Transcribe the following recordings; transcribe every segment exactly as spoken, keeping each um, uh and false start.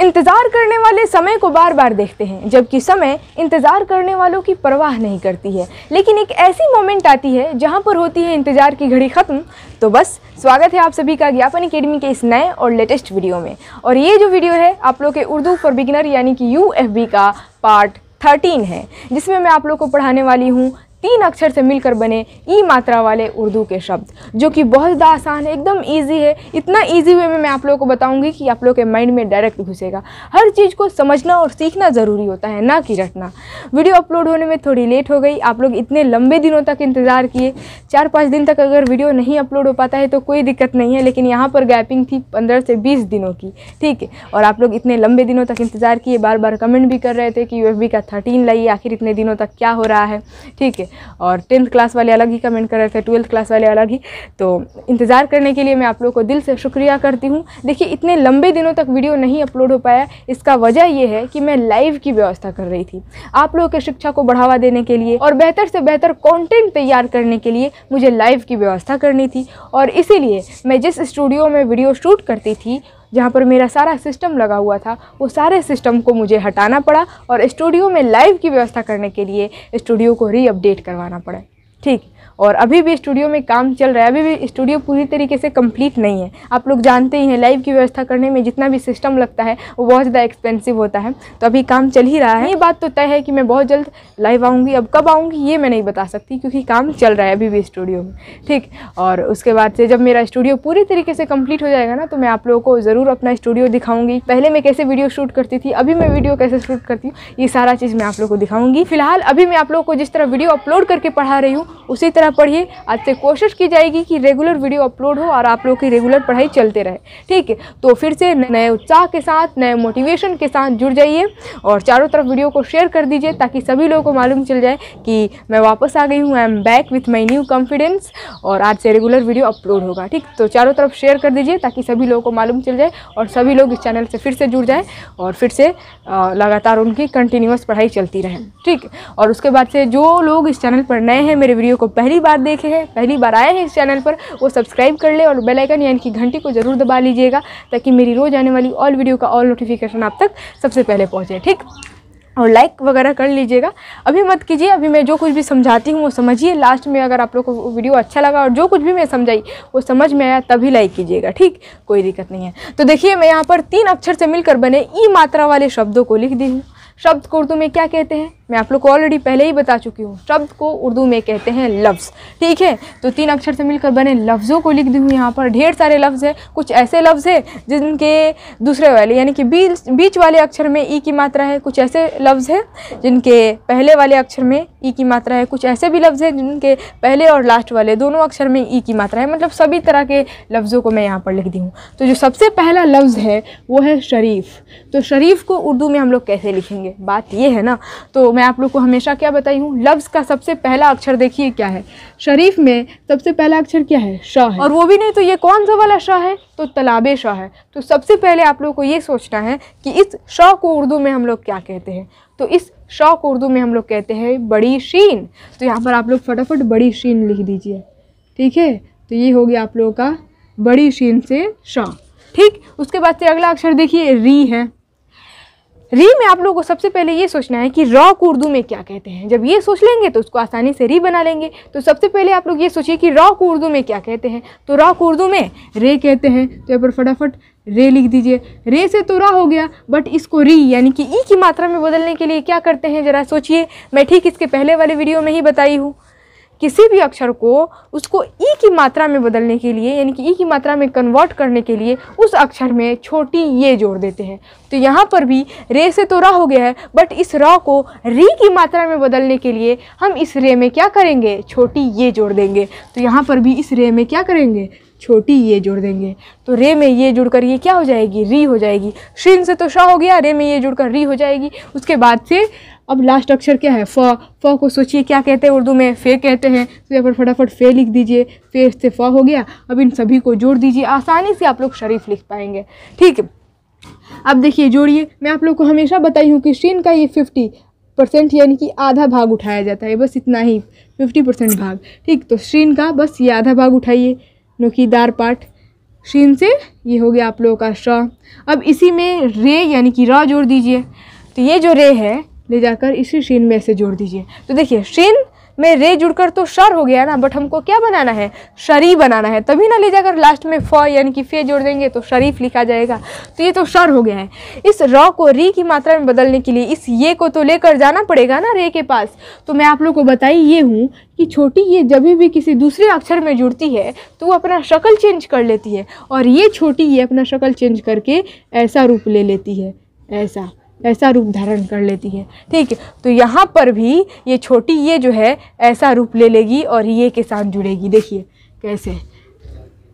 इंतज़ार करने वाले समय को बार बार देखते हैं, जबकि समय इंतज़ार करने वालों की परवाह नहीं करती है। लेकिन एक ऐसी मोमेंट आती है जहां पर होती है इंतज़ार की घड़ी ख़त्म। तो बस स्वागत है आप सभी का ज्ञापन एकेडमी के इस नए और लेटेस्ट वीडियो में। और ये जो वीडियो है आप लोग के उर्दू फॉर बिगिनर यानी कि यू एफ बी का पार्ट थर्टीन है, जिसमें मैं आप लोग को पढ़ाने वाली हूँ तीन अक्षर से मिलकर बने ई मात्रा वाले उर्दू के शब्द, जो कि बहुत ज़्यादा आसान है, एकदम इजी है। इतना इजी वे में मैं आप लोगों को बताऊंगी कि आप लोगों के माइंड में डायरेक्ट घुसेगा। हर चीज़ को समझना और सीखना ज़रूरी होता है, ना कि रटना। वीडियो अपलोड होने में थोड़ी लेट हो गई, आप लोग इतने लंबे दिनों तक इंतज़ार किए। चार पाँच दिन तक अगर वीडियो नहीं अपलोड हो पाता है तो कोई दिक्कत नहीं है, लेकिन यहाँ पर गैपिंग थी पंद्रह से बीस दिनों की, ठीक है। और आप लोग इतने लंबे दिनों तक इंतज़ार किए, बार बार कमेंट भी कर रहे थे कि यू एफ बी का थर्टीन लाइए, आखिर इतने दिनों तक क्या हो रहा है, ठीक है। और टेंथ क्लास वाले अलग ही कमेंट कर रहे थे, ट्वेल्थ क्लास वाले अलग ही। तो इंतज़ार करने के लिए मैं आप लोगों को दिल से शुक्रिया करती हूँ। देखिए, इतने लंबे दिनों तक वीडियो नहीं अपलोड हो पाया, इसका वजह यह है कि मैं लाइव की व्यवस्था कर रही थी। आप लोगों की शिक्षा को बढ़ावा देने के लिए और बेहतर से बेहतर कॉन्टेंट तैयार करने के लिए मुझे लाइव की व्यवस्था करनी थी। और इसीलिए मैं जिस स्टूडियो में वीडियो शूट करती थी, जहाँ पर मेरा सारा सिस्टम लगा हुआ था, वो सारे सिस्टम को मुझे हटाना पड़ा और स्टूडियो में लाइव की व्यवस्था करने के लिए स्टूडियो को रीअपडेट करवाना पड़ा, ठीक। और अभी भी स्टूडियो में काम चल रहा है, अभी भी स्टूडियो पूरी तरीके से कंप्लीट नहीं है। आप लोग जानते ही हैं, लाइव की व्यवस्था करने में जितना भी सिस्टम लगता है वो बहुत ज़्यादा एक्सपेंसिव होता है। तो अभी काम चल ही रहा है। ये बात तो तय है कि मैं बहुत जल्द लाइव आऊँगी, अब कब आऊँगी ये मैं नहीं बता सकती, क्योंकि काम चल रहा है अभी भी स्टूडियो में, ठीक। और उसके बाद से जब मेरा स्टूडियो पूरी तरीके से कम्प्लीट हो जाएगा ना, तो मैं आप लोगों को ज़रूर अपना स्टूडियो दिखाऊँगी। पहले मैं कैसे वीडियो शूट करती थी, अभी मैं वीडियो कैसे शूट करती हूँ, ये सारा चीज़ मैं आप लोगों को दिखाऊँगी। फिलहाल अभी मैं आप लोगों को जिस तरह वीडियो अपलोड करके पढ़ा रही हूँ उसी तरह पढ़िए। आज से कोशिश की जाएगी कि रेगुलर वीडियो अपलोड हो और आप लोगों की रेगुलर पढ़ाई चलते रहे, ठीक है। तो फिर से नए उत्साह के साथ, नए मोटिवेशन के साथ जुड़ जाइए और चारों तरफ वीडियो को शेयर कर दीजिए, ताकि सभी लोगों को मालूम चल जाए कि मैं वापस आ गई हूँ। I am back with my new confidence और आज से रेगुलर वीडियो अपलोड होगा, ठीक। तो चारों तरफ शेयर कर दीजिए ताकि सभी लोगों को मालूम चल जाए और सभी लोग इस चैनल से फिर से जुड़ जाएँ और फिर से लगातार उनकी कंटिन्यूस पढ़ाई चलती रहे, ठीक। और उसके बाद से जो लोग इस चैनल पर नए हैं, मेरे वीडियो को पहली बार देखे हैं, पहली बार आए हैं इस चैनल पर, वो सब्सक्राइब कर ले और बेल आइकन यानी कि घंटी को जरूर दबा लीजिएगा, ताकि मेरी रोज़ आने वाली ऑल वीडियो का ऑल नोटिफिकेशन आप तक सबसे पहले पहुंचे, ठीक। और लाइक वगैरह कर लीजिएगा, अभी मत कीजिए। अभी मैं जो कुछ भी समझाती हूँ वो समझिए, लास्ट में अगर आप लोग को वीडियो अच्छा लगा और जो कुछ भी मैं समझाई वो समझ में आया तभी लाइक कीजिएगा, ठीक, कोई दिक्कत नहीं है। तो देखिए, मैं यहाँ पर तीन अक्षर से मिलकर बने ई मात्रा वाले शब्दों को लिख दी हूँ। शब्द को उर्दू में क्या कहते हैं मैं आप लोग को ऑलरेडी पहले ही बता चुकी हूँ। शब्द को उर्दू में कहते हैं लफ्ज़, ठीक है। तो तीन अक्षर से मिलकर बने लफ्ज़ों को लिख दी हूँ। यहाँ पर ढेर सारे लफ्ज़ हैं, कुछ ऐसे लफ्ज़ हैं जिनके दूसरे वाले यानी कि बीच बीच वाले अक्षर में ई की मात्रा है, कुछ ऐसे लफ्ज़ हैं जिनके पहले वाले अक्षर में ई की मात्रा है, कुछ ऐसे भी लफ्ज़ हैं जिनके पहले और लास्ट वाले दोनों अक्षर में ई की मात्रा है। मतलब सभी तरह के लफ्ज़ों को मैं यहाँ पर लिख दी हूँ। तो जो सबसे पहला लफ्ज़ है वो है शरीफ। तो शरीफ को उर्दू में हम लोग कैसे लिखेंगे, बात ये है ना। तो मैं आप लोग को हमेशा क्या बताई हूँ, लफ्ज़ का सबसे पहला अक्षर देखिए क्या है। शरीफ में सबसे पहला अक्षर क्या है, शाह है। और वो भी नहीं तो ये कौन सा वाला शाह है, तो तलाबे शाह है। तो सबसे पहले आप लोग को ये सोचना है कि इस शाह को उर्दू में हम लोग क्या कहते हैं। तो इस शाह को उर्दू में हम लोग कहते हैं बड़ी शीन। तो यहाँ पर आप लोग फटाफट बड़ी शीन लिख दीजिए, ठीक है। तो ये हो गया आप लोगों का बड़ी शीन से शाह, ठीक। उसके बाद से अगला अक्षर देखिए री है। री में आप लोगों को सबसे पहले ये सोचना है कि रॉ को उर्दू में क्या कहते हैं। जब ये सोच लेंगे तो उसको आसानी से री बना लेंगे। तो सबसे पहले आप लोग ये सोचिए कि रॉ को उर्दू में क्या कहते हैं। तो रॉ को उर्दू में रे कहते हैं। तो यहाँ पर फटाफट रे लिख दीजिए। रे से तो रॉ हो गया, बट इसको री यानी कि ई की मात्रा में बदलने के लिए क्या करते हैं ज़रा सोचिए। मैं ठीक इसके पहले वाले वीडियो में ही बताई हूँ, किसी भी अक्षर को उसको ई की मात्रा में बदलने के लिए यानी कि ई की मात्रा में कन्वर्ट करने के लिए उस अक्षर में छोटी ये जोड़ देते हैं। तो यहाँ पर भी रे से तो रा हो गया है, बट इस रा को री की मात्रा में बदलने के लिए हम इस रे में क्या करेंगे, छोटी ये जोड़ देंगे। तो यहाँ पर भी इस रे में क्या करेंगे, छोटी ये जोड़ देंगे। तो रे में ये जुड़कर ये क्या हो जाएगी, री हो जाएगी। शीन से तो शाह हो गया, रे में ये जुड़कर री हो जाएगी। उसके बाद से अब लास्ट अक्षर क्या है, फ़। फ़ को सोचिए क्या कहते हैं उर्दू में, फ़े कहते हैं। तो यहाँ पर फटाफट फ़े लिख दीजिए। फ़े से फ़ हो गया। अब इन सभी को जोड़ दीजिए, आसानी से आप लोग शरीफ लिख पाएंगे, ठीक। अब देखिए जोड़िए, मैं आप लोग को हमेशा बताई हूँ कि शीन का ये फिफ्टी परसेंट यानी कि आधा भाग उठाया जाता है, बस इतना ही, फिफ्टी परसेंट भाग, ठीक। तो शीन का बस ये आधा भाग उठाइए, नुकीदार पार्ट। शीन से ये हो गया आप लोगों का श। अब इसी में रे यानी कि रा जोड़ दीजिए, तो ये जो रे है ले जाकर इसी शीन में ऐसे जोड़ दीजिए। तो देखिए शीन में रे जुड़कर तो शर हो गया ना, बट हमको क्या बनाना है, शरी बनाना है, तभी ना ले जाकर लास्ट में फ यानी कि फे जोड़ देंगे तो शरीफ लिखा जाएगा। तो ये तो शर हो गया है। इस र को री की मात्रा में बदलने के लिए इस ये को तो लेकर जाना पड़ेगा ना रे के पास। तो मैं आप लोग को बताई ये हूँ कि छोटी ये जब भी किसी दूसरे अक्षर में जुड़ती है तो वो अपना शक्ल चेंज कर लेती है, और ये छोटी ये अपना शक्ल चेंज करके ऐसा रूप ले लेती है, ऐसा ऐसा रूप धारण कर लेती है। ठीक है, तो यहाँ पर भी ये छोटी ये जो है ऐसा रूप ले लेगी और ये के साथ जुड़ेगी। देखिए कैसे,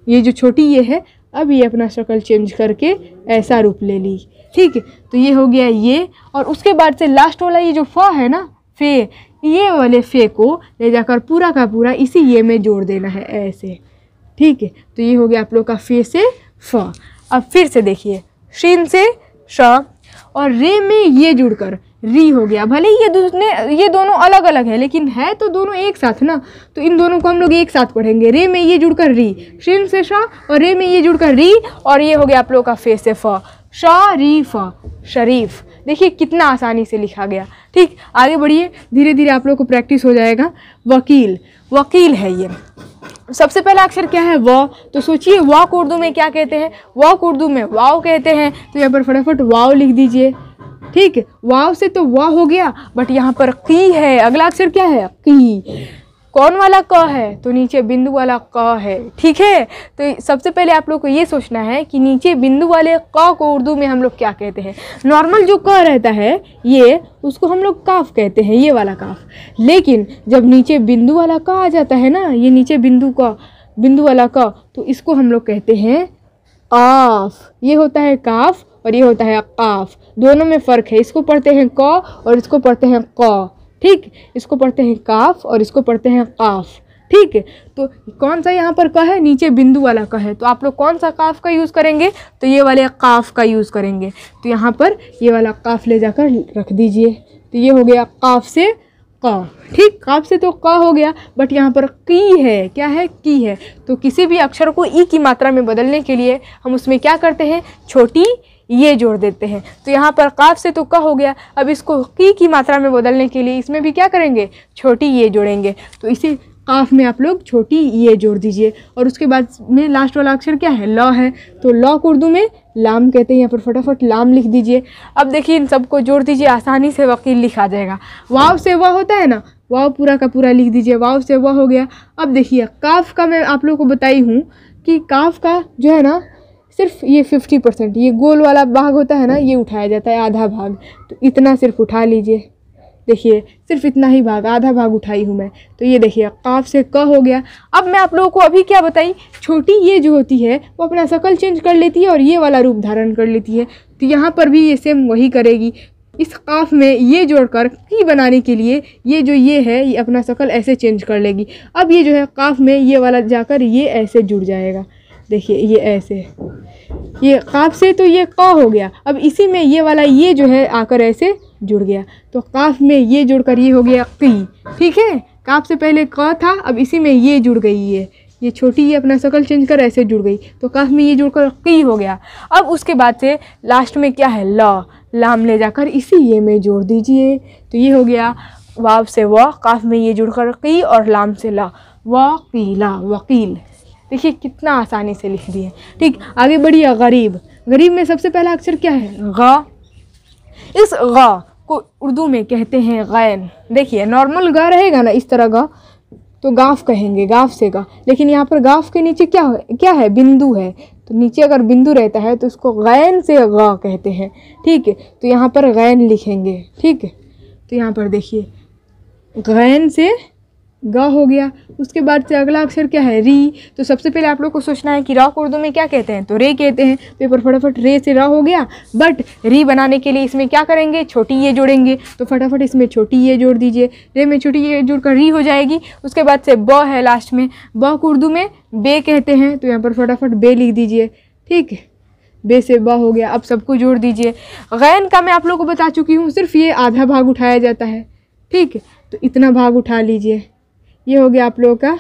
ये जो छोटी ये है अब ये अपना शक्ल चेंज करके ऐसा रूप ले ली। ठीक है, तो ये हो गया ये, और उसके बाद से लास्ट वाला ये जो फ है ना फे, ये वाले फे को ले जाकर पूरा का पूरा इसी ये में जोड़ देना है ऐसे। ठीक है, तो ये हो गया आप लोग का फे से फ। अब फिर से देखिए शीन से श और रे में ये जुड़कर री हो गया। भले ये दूसरे ये दोनों अलग अलग है लेकिन है तो दोनों एक साथ ना, तो इन दोनों को हम लोग एक साथ पढ़ेंगे। रे में ये जुड़कर री, शीन से श और रे में ये जुड़कर री, और ये हो गया आप लोगों का फे से फ, शरीफ शरीफ। देखिए कितना आसानी से लिखा गया। ठीक, आगे बढ़िए, धीरे धीरे आप लोग को प्रैक्टिस हो जाएगा। वकील, वकील है ये। सबसे पहला अक्षर क्या है, व। तो सोचिए व को उर्दू में क्या कहते हैं, व को उर्दू में वाव कहते हैं। तो यहाँ पर फटाफट वाव लिख दीजिए। ठीक, वाव से तो व हो गया, बट यहाँ पर की है। अगला अक्षर क्या है, की। कौन वाला क है, तो नीचे बिंदु वाला क है। ठीक है, तो सबसे पहले आप लोग को ये सोचना है कि नीचे बिंदु वाले क को उर्दू में हम लोग क्या कहते हैं। नॉर्मल जो क रहता है ये, उसको हम लोग काफ कहते हैं, ये वाला काफ। लेकिन जब नीचे बिंदु वाला क आ जाता है ना, ये नीचे बिंदु क, बिंदु वाला क, तो इसको हम लोग कहते हैं आफ। ये होता है काफ और ये होता है काफ, दोनों में फ़र्क है। इसको पढ़ते हैं क और इसको पढ़ते हैं क। ठीक, इसको पढ़ते हैं काफ और इसको पढ़ते हैं काफ। ठीक है, तो कौन सा यहाँ पर क है, नीचे बिंदु वाला क है, तो आप लोग कौन सा काफ का यूज़ करेंगे, तो ये वाले काफ का यूज़ करेंगे। तो यहाँ पर ये वाला काफ ले जाकर रख दीजिए। तो ये हो गया काफ से क। ठीक, काफ से तो क हो गया, बट यहाँ पर की है, क्या है, की है। तो किसी भी अक्षर को ई की मात्रा में बदलने के लिए हम उसमें क्या करते हैं, छोटी ये जोड़ देते हैं। तो यहाँ पर काफ से तो क हो गया, अब इसको की की मात्रा में बदलने के लिए इसमें भी क्या करेंगे, छोटी ये जोड़ेंगे। तो इसी काफ में आप लोग छोटी ये जोड़ दीजिए, और उसके बाद में लास्ट वाला अक्षर क्या है, ल है। तो ल को उर्दू में लाम कहते हैं। यहाँ पर फटाफट लाम लिख दीजिए। अब देखिए इन सबको जोड़ दीजिए, आसानी से वकील लिखा जाएगा। वाव से वह होता है ना, वाव पूरा का पूरा लिख दीजिए, वाव से वह हो गया। अब देखिए काफ का मैं आप लोग को बताई हूँ कि काफ का जो है ना सिर्फ ये फिफ्टी परसेंट, ये गोल वाला भाग होता है ना, ये उठाया जाता है, आधा भाग। तो इतना सिर्फ उठा लीजिए, देखिए सिर्फ इतना ही भाग, आधा भाग उठाई हूँ मैं। तो ये देखिए काफ से क हो गया। अब मैं आप लोगों को अभी क्या बताई, छोटी ये जो होती है वो अपना शक्ल चेंज कर लेती है और ये वाला रूप धारण कर लेती है। तो यहाँ पर भी ये सेम वही करेगी। इस काफ में ये जोड़कर की बनाने के लिए ये जो ये है ये अपना शक्ल ऐसे चेंज कर लेगी। अब ये जो है काफ में ये वाला जाकर ये ऐसे जुड़ जाएगा। देखिए ये ऐसे, ये काफ से तो ये क हो गया, अब इसी में ये वाला ये जो है आकर ऐसे जुड़ गया। तो काफ में ये जुड़कर ये हो गया की। ठीक है, काफ से पहले क था, अब इसी में ये जुड़ गई, ये ये छोटी ये अपना शक्ल चेंज कर ऐसे जुड़ गई। तो काफ में ये जुड़कर की हो गया। अब उसके बाद से लास्ट में क्या है, ल, लाम ले जाकर इसी ये में जोड़ दीजिए। तो ये हो गया वाव से व, काफ में ये जुड़कर की और लाम से ला, वकीला, वकील। देखिए कितना आसानी से लिख दिए। ठीक, आगे बढ़िए। गरीब, गरीब में सबसे पहला अक्षर क्या है, ग। इस ग को उर्दू में कहते हैं गैन। देखिए नॉर्मल ग रहेगा ना इस तरह ग, तो गाफ कहेंगे, गाफ से ग। लेकिन यहाँ पर गाफ के नीचे क्या क्या है, बिंदु है। तो नीचे अगर बिंदु रहता है तो उसको गैन से ग कहते हैं। ठीक है, तो यहाँ पर गैन लिखेंगे। ठीक है, तो यहाँ पर देखिए गैन से ग हो गया। उसके बाद से अगला अक्षर क्या है, री। तो सबसे पहले आप लोग को सोचना है कि रा को उर्दू में क्या कहते हैं, तो रे कहते हैं। तो ये पर फटाफट रे से रा हो गया, बट री बनाने के लिए इसमें क्या करेंगे, छोटी ये जोड़ेंगे। तो फटाफट इसमें छोटी ये जोड़ दीजिए, रे में छोटी ये जोड़कर री हो जाएगी। उसके बाद से ब है लास्ट में, ब को उर्दू में बे कहते हैं। तो यहाँ पर फटाफट बे लिख दीजिए। ठीक है, बे से ब हो गया। अब सबको जोड़ दीजिए। गैन का मैं आप लोग को बता चुकी हूँ, सिर्फ ये आधा भाग उठाया जाता है। ठीक है, तो इतना भाग उठा लीजिए। ये हो गया आप लोगों का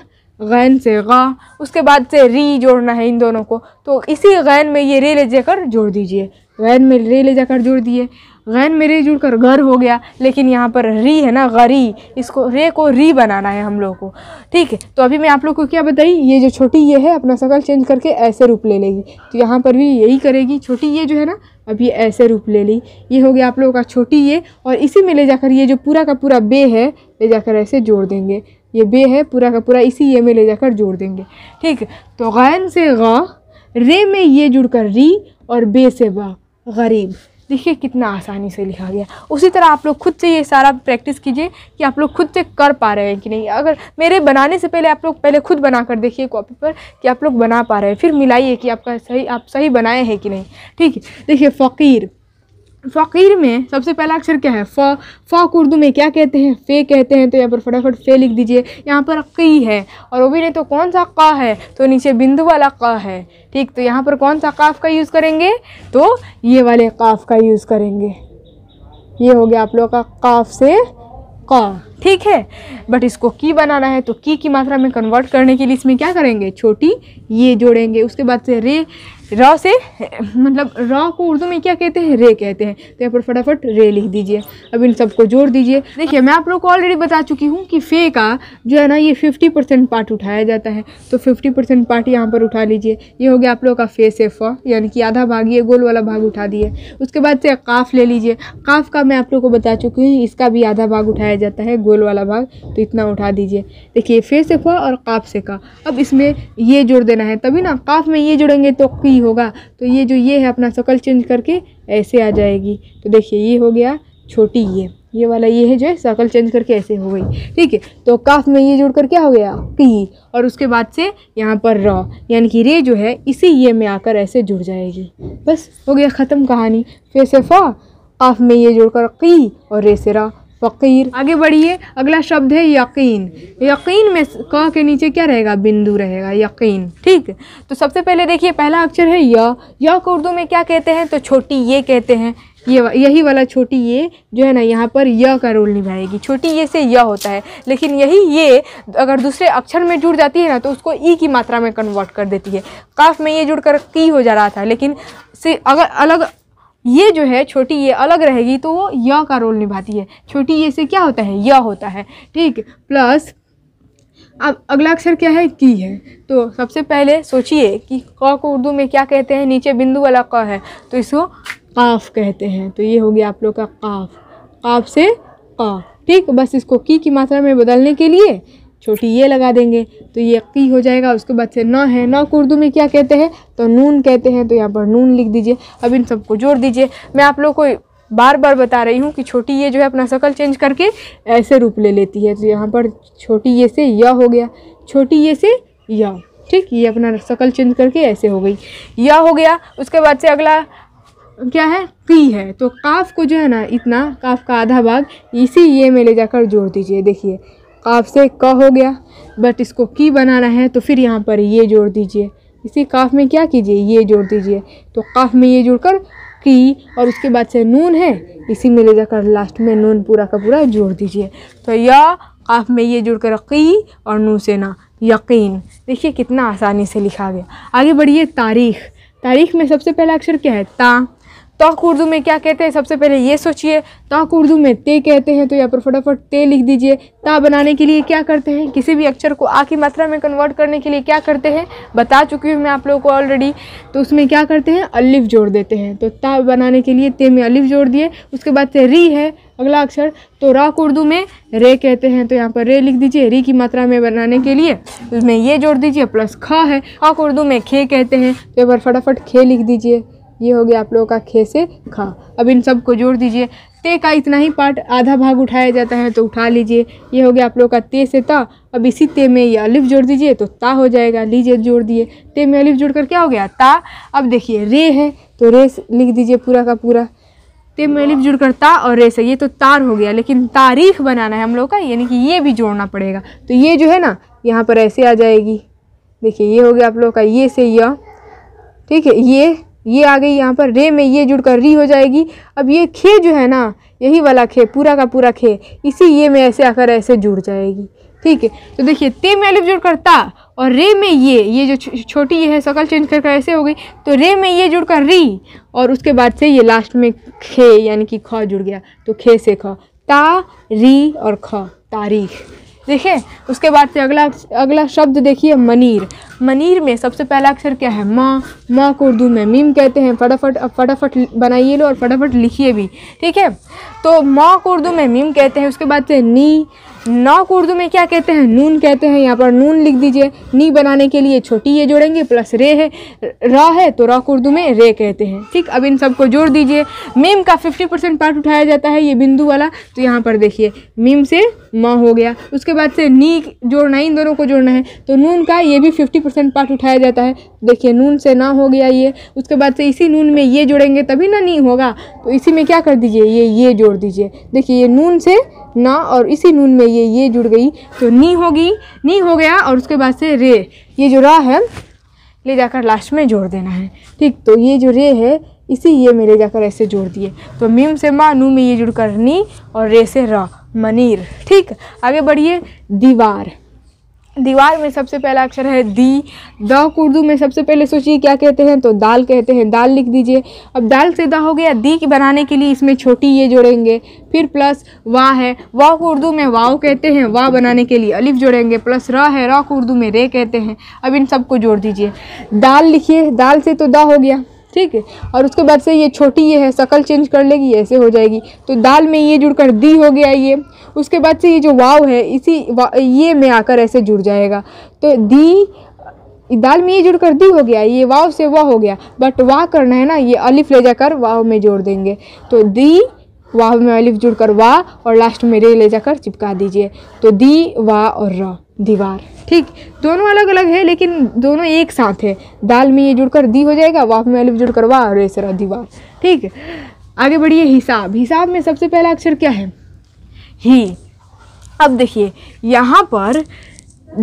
गैन से गा, उसके बाद से री जोड़ना है इन दोनों को, तो इसी गैन में ये रे ले जाकर जोड़ दीजिए। गैन में रे ले जाकर जोड़ दिए, गैन में रे जुड़कर घर हो गया, लेकिन यहाँ पर री है ना गरी, इसको रे को री बनाना है हम लोगों को, ठीक है। तो अभी मैं आप लोग को क्या बताई, ये जो छोटी ये है अपना शक्ल चेंज करके ऐसे रूप ले लेगी, तो यहाँ पर भी यही करेगी। छोटी ये जो है ना अब ये ऐसे रूप ले ली, ये हो गया आप लोगों का छोटी ये, और इसी में ले जाकर ये जो पूरा का पूरा बे है ले जाकर ऐसे जोड़ देंगे। ये बे है पूरा का पूरा, इसी ये में ले जाकर जोड़ देंगे, ठीक है। तो गैन से गा, रे में ये जुड़कर री, और बे से बा गरीब। देखिए कितना आसानी से लिखा गया। उसी तरह आप लोग खुद से ये सारा प्रैक्टिस कीजिए कि आप लोग खुद से कर पा रहे हैं कि नहीं। अगर मेरे बनाने से पहले आप लोग पहले खुद बना कर देखिए कॉपी पर कि आप लोग बना पा रहे हैं, फिर मिलाइए कि आपका सही आप सही बनाए हैं कि नहीं, ठीक है। देखिए फ़कीर, फ़कीर में सबसे पहला अक्षर क्या है, फ़। फ़ उर्दू में क्या कहते हैं, फ़े कहते हैं, तो यहाँ पर फटाफट फ़े लिख दीजिए। यहाँ पर की है और वो भी नहीं तो कौन सा का है, तो नीचे बिंदु वाला का है, ठीक। तो यहाँ पर कौन सा काफ का यूज़ करेंगे, तो ये वाले काफ का यूज़ करेंगे। ये हो गया आप लोग का काफ से का, ठीक है। बट इसको की बनाना है, तो की की मात्रा में कन्वर्ट करने के लिए इसमें क्या करेंगे, छोटी ये जोड़ेंगे। उसके बाद से रे, र से मतलब र को उर्दू में क्या कहते हैं, रे कहते हैं, तो यहाँ पर फटाफट रे लिख दीजिए। अब इन सबको जोड़ दीजिए। देखिए मैं आप लोग को ऑलरेडी बता चुकी हूँ कि फे का जो है ना ये पचास परसेंट पार्ट उठाया जाता है, तो पचास परसेंट पार्ट यहाँ पर उठा लीजिए। ये हो गया आप लोग का फे से फ, यानी कि आधा भाग ये गोल वाला भाग उठा दिए। उसके बाद से काफ ले लीजिए। काफ का मैं आप लोग को बता चुकी हूँ इसका भी आधा भाग उठाया जाता है, गोल वाला भाग, तो इतना उठा दीजिए। देखिए फे से फ और काफ से का, अब इसमें ये जोड़ देना है, तभी ना काफ में ये जोड़ेंगे तो की होगा। तो ये जो ये है अपना शक्ल चेंज करके ऐसे आ जाएगी। तो देखिए ये हो गया छोटी ये, ये वाला ये है जो है शक्ल चेंज करके ऐसे हो गई, ठीक है। तो काफ में ये जोड़कर क्या हो गया, की। और उसके बाद से यहाँ पर र, यानी कि रे जो है इसी ये में आकर ऐसे जुड़ जाएगी। बस हो गया ख़त्म कहानी। फे से फा, काफ में ये जोड़कर की, और रे से र फ़कीर। आगे बढ़िए, अगला शब्द है यकीन। यकीन में क के नीचे क्या रहेगा, बिंदु रहेगा, यकीन, ठीक। तो सबसे पहले देखिए पहला अक्षर है य। य को उर्दू में क्या कहते हैं, तो छोटी ये कहते हैं। ये यही वाला छोटी ये जो है ना यहाँ पर य का रोल निभाएगी। छोटी ये से य होता है, लेकिन यही ये अगर दूसरे अक्षर में जुड़ जाती है ना तो उसको ई की मात्रा में कन्वर्ट कर देती है। काफ में ये जुड़कर की हो जा रहा था, लेकिन से अगर अलग ये जो है छोटी ये अलग रहेगी तो वो य का रोल निभाती है। छोटी ये से क्या होता है, य होता है, ठीक। प्लस अब अगला अक्षर क्या है, की है। तो सबसे पहले सोचिए कि क को उर्दू में क्या कहते हैं, नीचे बिंदु वाला क है, तो इसको काफ कहते हैं। तो ये हो गया आप लोग का काफ, काफ से क, ठीक। बस इसको की की मात्रा में बदलने के लिए छोटी ये लगा देंगे, तो ये की हो जाएगा। उसके बाद से न है, न को उर्दू में क्या कहते हैं, तो नून कहते हैं, तो यहाँ पर नून लिख दीजिए। अब इन सबको जोड़ दीजिए। मैं आप लोग को बार बार बता रही हूँ कि छोटी ये जो है अपना शक्ल चेंज करके ऐसे रूप ले लेती है, तो यहाँ पर छोटी ये से य हो गया, छोटी ये से य, ठीक। ये अपना शक्ल चेंज करके ऐसे हो गई, य हो गया। उसके बाद से अगला क्या है, की है। तो काफ को जो है ना इतना, काफ का आधा भाग इसी ये में ले जाकर जोड़ दीजिए। देखिए काफ से क हो गया, बट इसको की बनाना है, तो फिर यहाँ पर ये जोड़ दीजिए। इसी काफ में क्या कीजिए, ये जोड़ दीजिए। तो काफ में ये जोड़कर की, और उसके बाद से नून है, इसी में ले जाकर लास्ट में नून पूरा का पूरा जोड़ दीजिए। तो या काफ में ये जोड़कर की, और नून से ना यकीन। देखिए कितना आसानी से लिखा गया। आगे बढ़िए, तारीख। तारीख में सबसे पहला अक्षर क्या है, ता। तो उर्दू में क्या कहते हैं, सबसे पहले ये सोचिए। तो उर्दू में ते कहते हैं, तो यहाँ पर फटाफट ते लिख दीजिए। ता बनाने के लिए क्या करते हैं, किसी भी अक्षर को आ की मात्रा में कन्वर्ट करने के लिए क्या करते हैं, बता चुकी हूँ मैं आप लोगों को ऑलरेडी। तो उसमें क्या करते हैं, अलिफ जोड़ देते हैं। तो ता बनाने के लिए ते में अलिफ जोड़ दिए। उसके बाद से री है अगला अक्षर, तो रा को उर्दू में रे कहते हैं, तो यहाँ पर रे लिख दीजिए। री की मात्रा में बनाने के लिए उसमें ये जोड़ दीजिए। प्लस खा है, खा को उर्दू में खे कहते हैं, तो यहाँ पर फटाफट खे लिख दीजिए। ये हो गया आप लोगों का खे से खा। अब इन सब को जोड़ दीजिए। ते का इतना ही पार्ट आधा भाग उठाया जाता है, तो उठा लीजिए। ये हो गया आप लोगों का ते से ता। अब इसी ते में ये अलिफ जोड़ दीजिए, तो ता हो जाएगा। लीजिए जोड़ दिए, ते में अलिफ जोड़कर क्या हो गया, ता। अब देखिए रे है, तो रे लिख दीजिए पूरा का पूरा। ते में अलिफ जुड़कर ता और रे से ये तो तार हो गया, लेकिन तारीख बनाना है हम लोग का, यानी कि ये भी जोड़ना पड़ेगा। तो ये जो है ना यहाँ पर ऐसे आ जाएगी। देखिए ये हो गया आप लोगों का ये से य, ठीक है। ये ये आ गई यहाँ पर। रे में ये जुड़कर री हो जाएगी। अब ये खे जो है ना, यही वाला खे, पूरा का पूरा खे इसी ये में ऐसे आकर ऐसे जुड़ जाएगी। ठीक है। तो देखिए ते में अलिफ जुड़ कर ता और रे में ये ये जो छो, छोटी ये है शक्ल चेंज कर कर ऐसे हो गई, तो रे में ये जुड़ कर री और उसके बाद से ये लास्ट में खे यानी कि ख जुड़ गया, तो खे से ख, ता री और ख तारीख। देखिए उसके बाद से अगला अगला शब्द देखिए मनीर। मनीर में सबसे पहला अक्षर क्या है? माँ। माँ को उर्दू में मीम कहते हैं। फटाफट फटाफट बनाइए लो और फटाफट लिखिए भी, ठीक है। तो माँ को उर्दू में मीम कहते हैं। उसके बाद से नी। नौ को उर्दू में क्या कहते हैं? नून कहते हैं। यहाँ पर नून लिख दीजिए। नी बनाने के लिए छोटी ये जोड़ेंगे प्लस रे है, रा है तो रा को उर्दू में रे कहते हैं, ठीक। अब इन सबको जोड़ दीजिए। मीम का पचास परसेंट पार्ट उठाया जाता है ये बिंदु वाला, तो यहाँ पर देखिए मीम से माँ हो गया। उसके बाद से नी जोड़ना, इन दोनों को जोड़ना है, तो नून का ये भी फिफ्टी परसेंट पार्ट उठाया जाता है। देखिए नून से ना हो गया ये। उसके बाद से इसी नून में ये जोड़ेंगे तभी ना नी होगा, तो इसी में क्या कर दीजिए ये ये जोड़ दीजिए। देखिए ये नून से ना और इसी नून में ये ये जुड़ गई तो नी होगी, नी हो गया। और उसके बाद से रे, ये जो रा है ले जाकर लास्ट में जोड़ देना है, ठीक। तो ये जो रे है इसी ये में ले जाकर ऐसे जोड़ दिए, तो मीम से माँ, नू में ये जुड़कर नी और रे से रा, मनीर, ठीक। आगे बढ़िए दीवार। दीवार में सबसे पहला अक्षर है दी। द को उर्दू में सबसे पहले सोचिए क्या कहते हैं, तो दाल कहते हैं। दाल लिख दीजिए। अब दाल से द हो गया। दी की बनाने के लिए इसमें छोटी ये जोड़ेंगे, फिर प्लस वाह है। वाह को उर्दू में वाव कहते हैं। वाह बनाने के लिए अलिफ जोड़ेंगे, प्लस र है। र को उर्दू में रे कहते हैं। अब इन सबको जोड़ दीजिए। दाल लिखिए। दाल से तो द हो गया, ठीक है। और उसके बाद से ये छोटी ये है, शक्ल चेंज कर लेगी ऐसे हो जाएगी, तो दाल में ये जुड़कर दी हो गया ये। उसके बाद से ये जो वाव है इसी वा, ये में आकर ऐसे जुड़ जाएगा, तो दी, दाल में ये जुड़कर दी हो गया ये। वाव से वाह हो गया, बट वाह करना है ना, ये अलिफ ले जाकर वाव में जोड़ देंगे, तो दी वाह में अलिफ जुड़कर वाह और लास्ट में रे ले जाकर चिपका दीजिए, तो दी वाह और र दीवार, ठीक। दोनों अलग अलग है लेकिन दोनों एक साथ है। दाल में ये जुड़कर दी हो जाएगा, वाफ में अलिफ जुड़कर वाह और ऐसा दीवार, ठीक। आगे बढ़िए हिसाब। हिसाब में सबसे पहला अक्षर क्या है? ही। अब देखिए यहाँ पर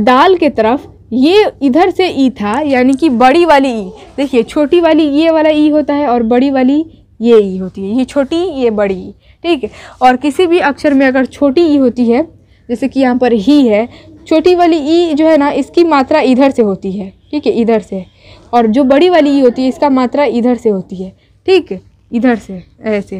दाल के तरफ ये इधर से ई था यानी कि बड़ी वाली ई। देखिए छोटी वाली ये वाला ई होता है और बड़ी वाली ये ई होती है। ये छोटी ये बड़ी ई, ठीक। और किसी भी अक्षर में अगर छोटी ई होती है जैसे कि यहाँ पर ही है, छोटी वाली ई जो है ना इसकी मात्रा इधर से होती है, ठीक है, इधर से। और जो बड़ी वाली ई होती है इसका मात्रा इधर से होती है, ठीक है, इधर से ऐसे।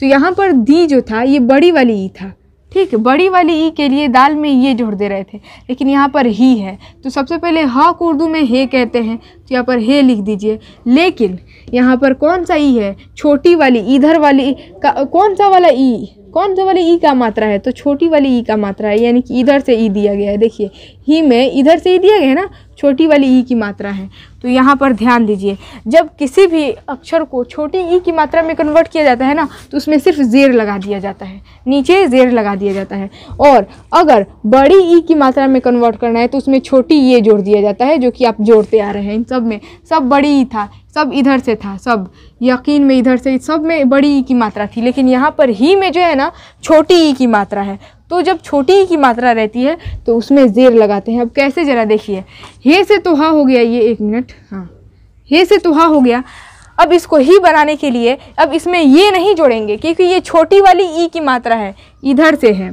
तो यहाँ पर दी जो था ये बड़ी वाली ई था, ठीक। बड़ी वाली ई के लिए दाल में ये जोड़ दे रहे थे, लेकिन यहाँ पर ही है तो सबसे पहले हा को उर्दू में हे कहते हैं, तो यहाँ पर हे लिख दीजिए। लेकिन यहाँ पर कौन सा ई है? छोटी वाली इधर वाली का कौन सा वाला ई, कौन सा वाली ई का मात्रा है? तो छोटी वाली ई का मात्रा है, यानी कि इधर से ई दिया गया है। देखिए ही में इधर से ई दिया गया है ना, छोटी वाली ई की मात्रा है। तो यहाँ पर ध्यान दीजिए, जब किसी भी अक्षर को छोटी ई की मात्रा में कन्वर्ट किया जाता है ना तो उसमें सिर्फ जेर लगा दिया जाता है, नीचे जेर लगा दिया जाता है। और अगर बड़ी ई की मात्रा में कन्वर्ट करना है तो उसमें छोटी ये जोड़ दिया जाता है, जो कि आप जोड़ते आ रहे हैं। इन सब में सब बड़ी ई था, सब इधर से था, सब यकीन में इधर से, सब में बड़ी ई की मात्रा थी। लेकिन यहाँ पर ही में जो है ना छोटी ई की मात्रा है, तो जब छोटी ई की मात्रा रहती है तो उसमें जेर लगाते हैं। अब कैसे जरा देखिए, हे से तो हा हो गया ये, एक मिनट, हाँ हे से तो हा हो गया। अब इसको ही बनाने के लिए अब इसमें ये नहीं जोड़ेंगे क्योंकि ये छोटी वाली ई की मात्रा है, इधर से है,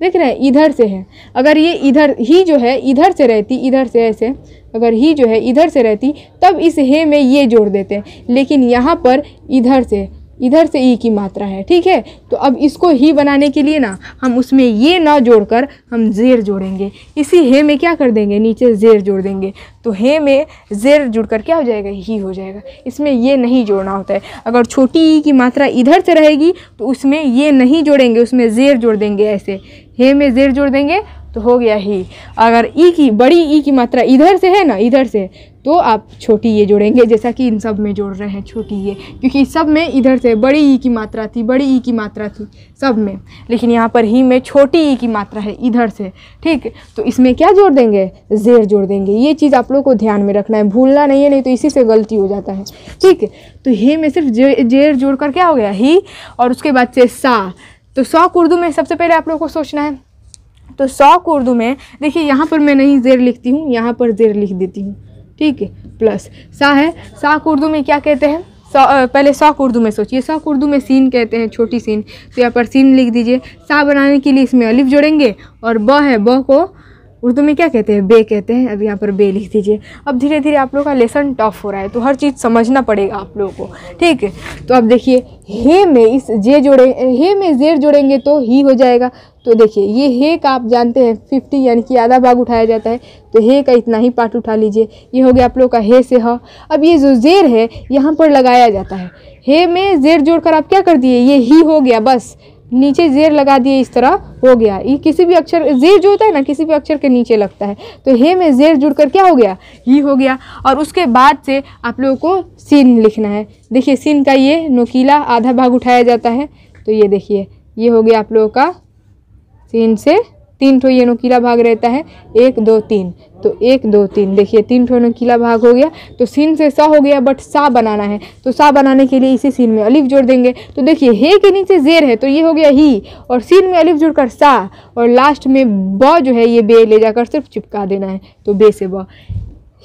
देख रहे हैं इधर से है। अगर ये इधर ही जो है इधर से रहती, इधर से ऐसे, अगर ही जो है इधर से रहती तब इस हे में ये जोड़ देते हैं, लेकिन यहाँ पर इधर से, इधर से ई की मात्रा है, ठीक है। तो अब इसको ही बनाने के लिए ना हम उसमें ये ना जोड़कर हम जेर जोड़ेंगे, इसी हे में क्या कर देंगे नीचे जेर जोड़ देंगे, तो हे में जेर जुड़कर क्या हो जाएगा ही हो जाएगा। इसमें ये नहीं जोड़ना होता है। अगर छोटी ई की मात्रा इधर से रहेगी तो उसमें ये नहीं जोड़ेंगे, उसमें जेर जोड़ देंगे ऐसे, हे में जेर जोड़ देंगे तो हो गया ही। अगर ई की बड़ी ई की मात्रा इधर से है ना, इधर से, तो आप छोटी ये जोड़ेंगे जैसा कि इन सब में जोड़ रहे हैं छोटी ये, क्योंकि सब में इधर से बड़ी ई की मात्रा थी, बड़ी ई की मात्रा थी सब में, लेकिन यहाँ पर ही में छोटी ई की मात्रा है इधर से, ठीक। तो इसमें क्या जोड़ देंगे? जेर जोड़ देंगे। ये चीज़ आप लोगों को ध्यान में रखना है, भूलना नहीं है, नहीं तो इसी से गलती हो जाता है, ठीक है। तो हे में सिर्फ जे, जेर जोड़ कर क्या हो गया ही। और उसके बाद से सा। तो सा उर्दू में सबसे पहले आप लोगों को सोचना है। तो सा को उर्दू में देखिए यहाँ पर मैं नहीं जेर लिखती हूँ, यहाँ पर जेर लिख देती हूँ, ठीक है, प्लस सा है। सा को उर्दू में क्या कहते हैं? सा, पहले सा को उर्दू में सोचिए। सा को उर्दू में सीन कहते हैं, छोटी सीन, तो यहाँ पर सीन लिख दीजिए। सा बनाने के लिए इसमें अलिफ जोड़ेंगे और ब है, ब को उर्दू में क्या कहते हैं, बे कहते हैं। अब यहाँ पर बे लिख दीजिए। अब धीरे धीरे आप लोगों का लेसन टफ हो रहा है, तो हर चीज़ समझना पड़ेगा आप लोगों को, ठीक है। तो अब देखिए हे में इस जे जोड़े, हे में जेर जोड़ेंगे तो ही हो जाएगा। तो देखिए ये हे का आप जानते हैं फिफ्टी यानी कि आधा भाग उठाया जाता है, तो हे का इतना ही पार्ट उठा लीजिए। ये हो गया आप लोग का हे से ह। अब ये जो जेर है यहाँ पर लगाया जाता है, हे में जेर जोड़कर आप क्या कर दिए, ये ही हो गया, बस नीचे जेर लगा दिए, इस तरह हो गया। ये किसी भी अक्षर, जेर जो होता है ना किसी भी अक्षर के नीचे लगता है, तो हे में जेर जुड़कर क्या हो गया, ही हो गया। और उसके बाद से आप लोगों को सीन लिखना है। देखिए सीन का ये नोकीला आधा भाग उठाया जाता है, तो ये देखिए ये हो गया आप लोगों का सीन से तीन ठो ये नोकीला भाग रहता है, एक दो तीन, तो एक दो तीन, देखिए तीन ठो नोकीला भाग हो गया। तो सीन से सा हो गया, बट सा बनाना है, तो सा बनाने के लिए इसी सीन में अलिफ जोड़ देंगे। तो देखिए हे के नीचे जेर है तो ये हो गया ही, और सीन में अलिफ जोड़कर सा, और लास्ट में ब जो है ये बे ले जाकर सिर्फ चिपका देना है, तो बे से ब,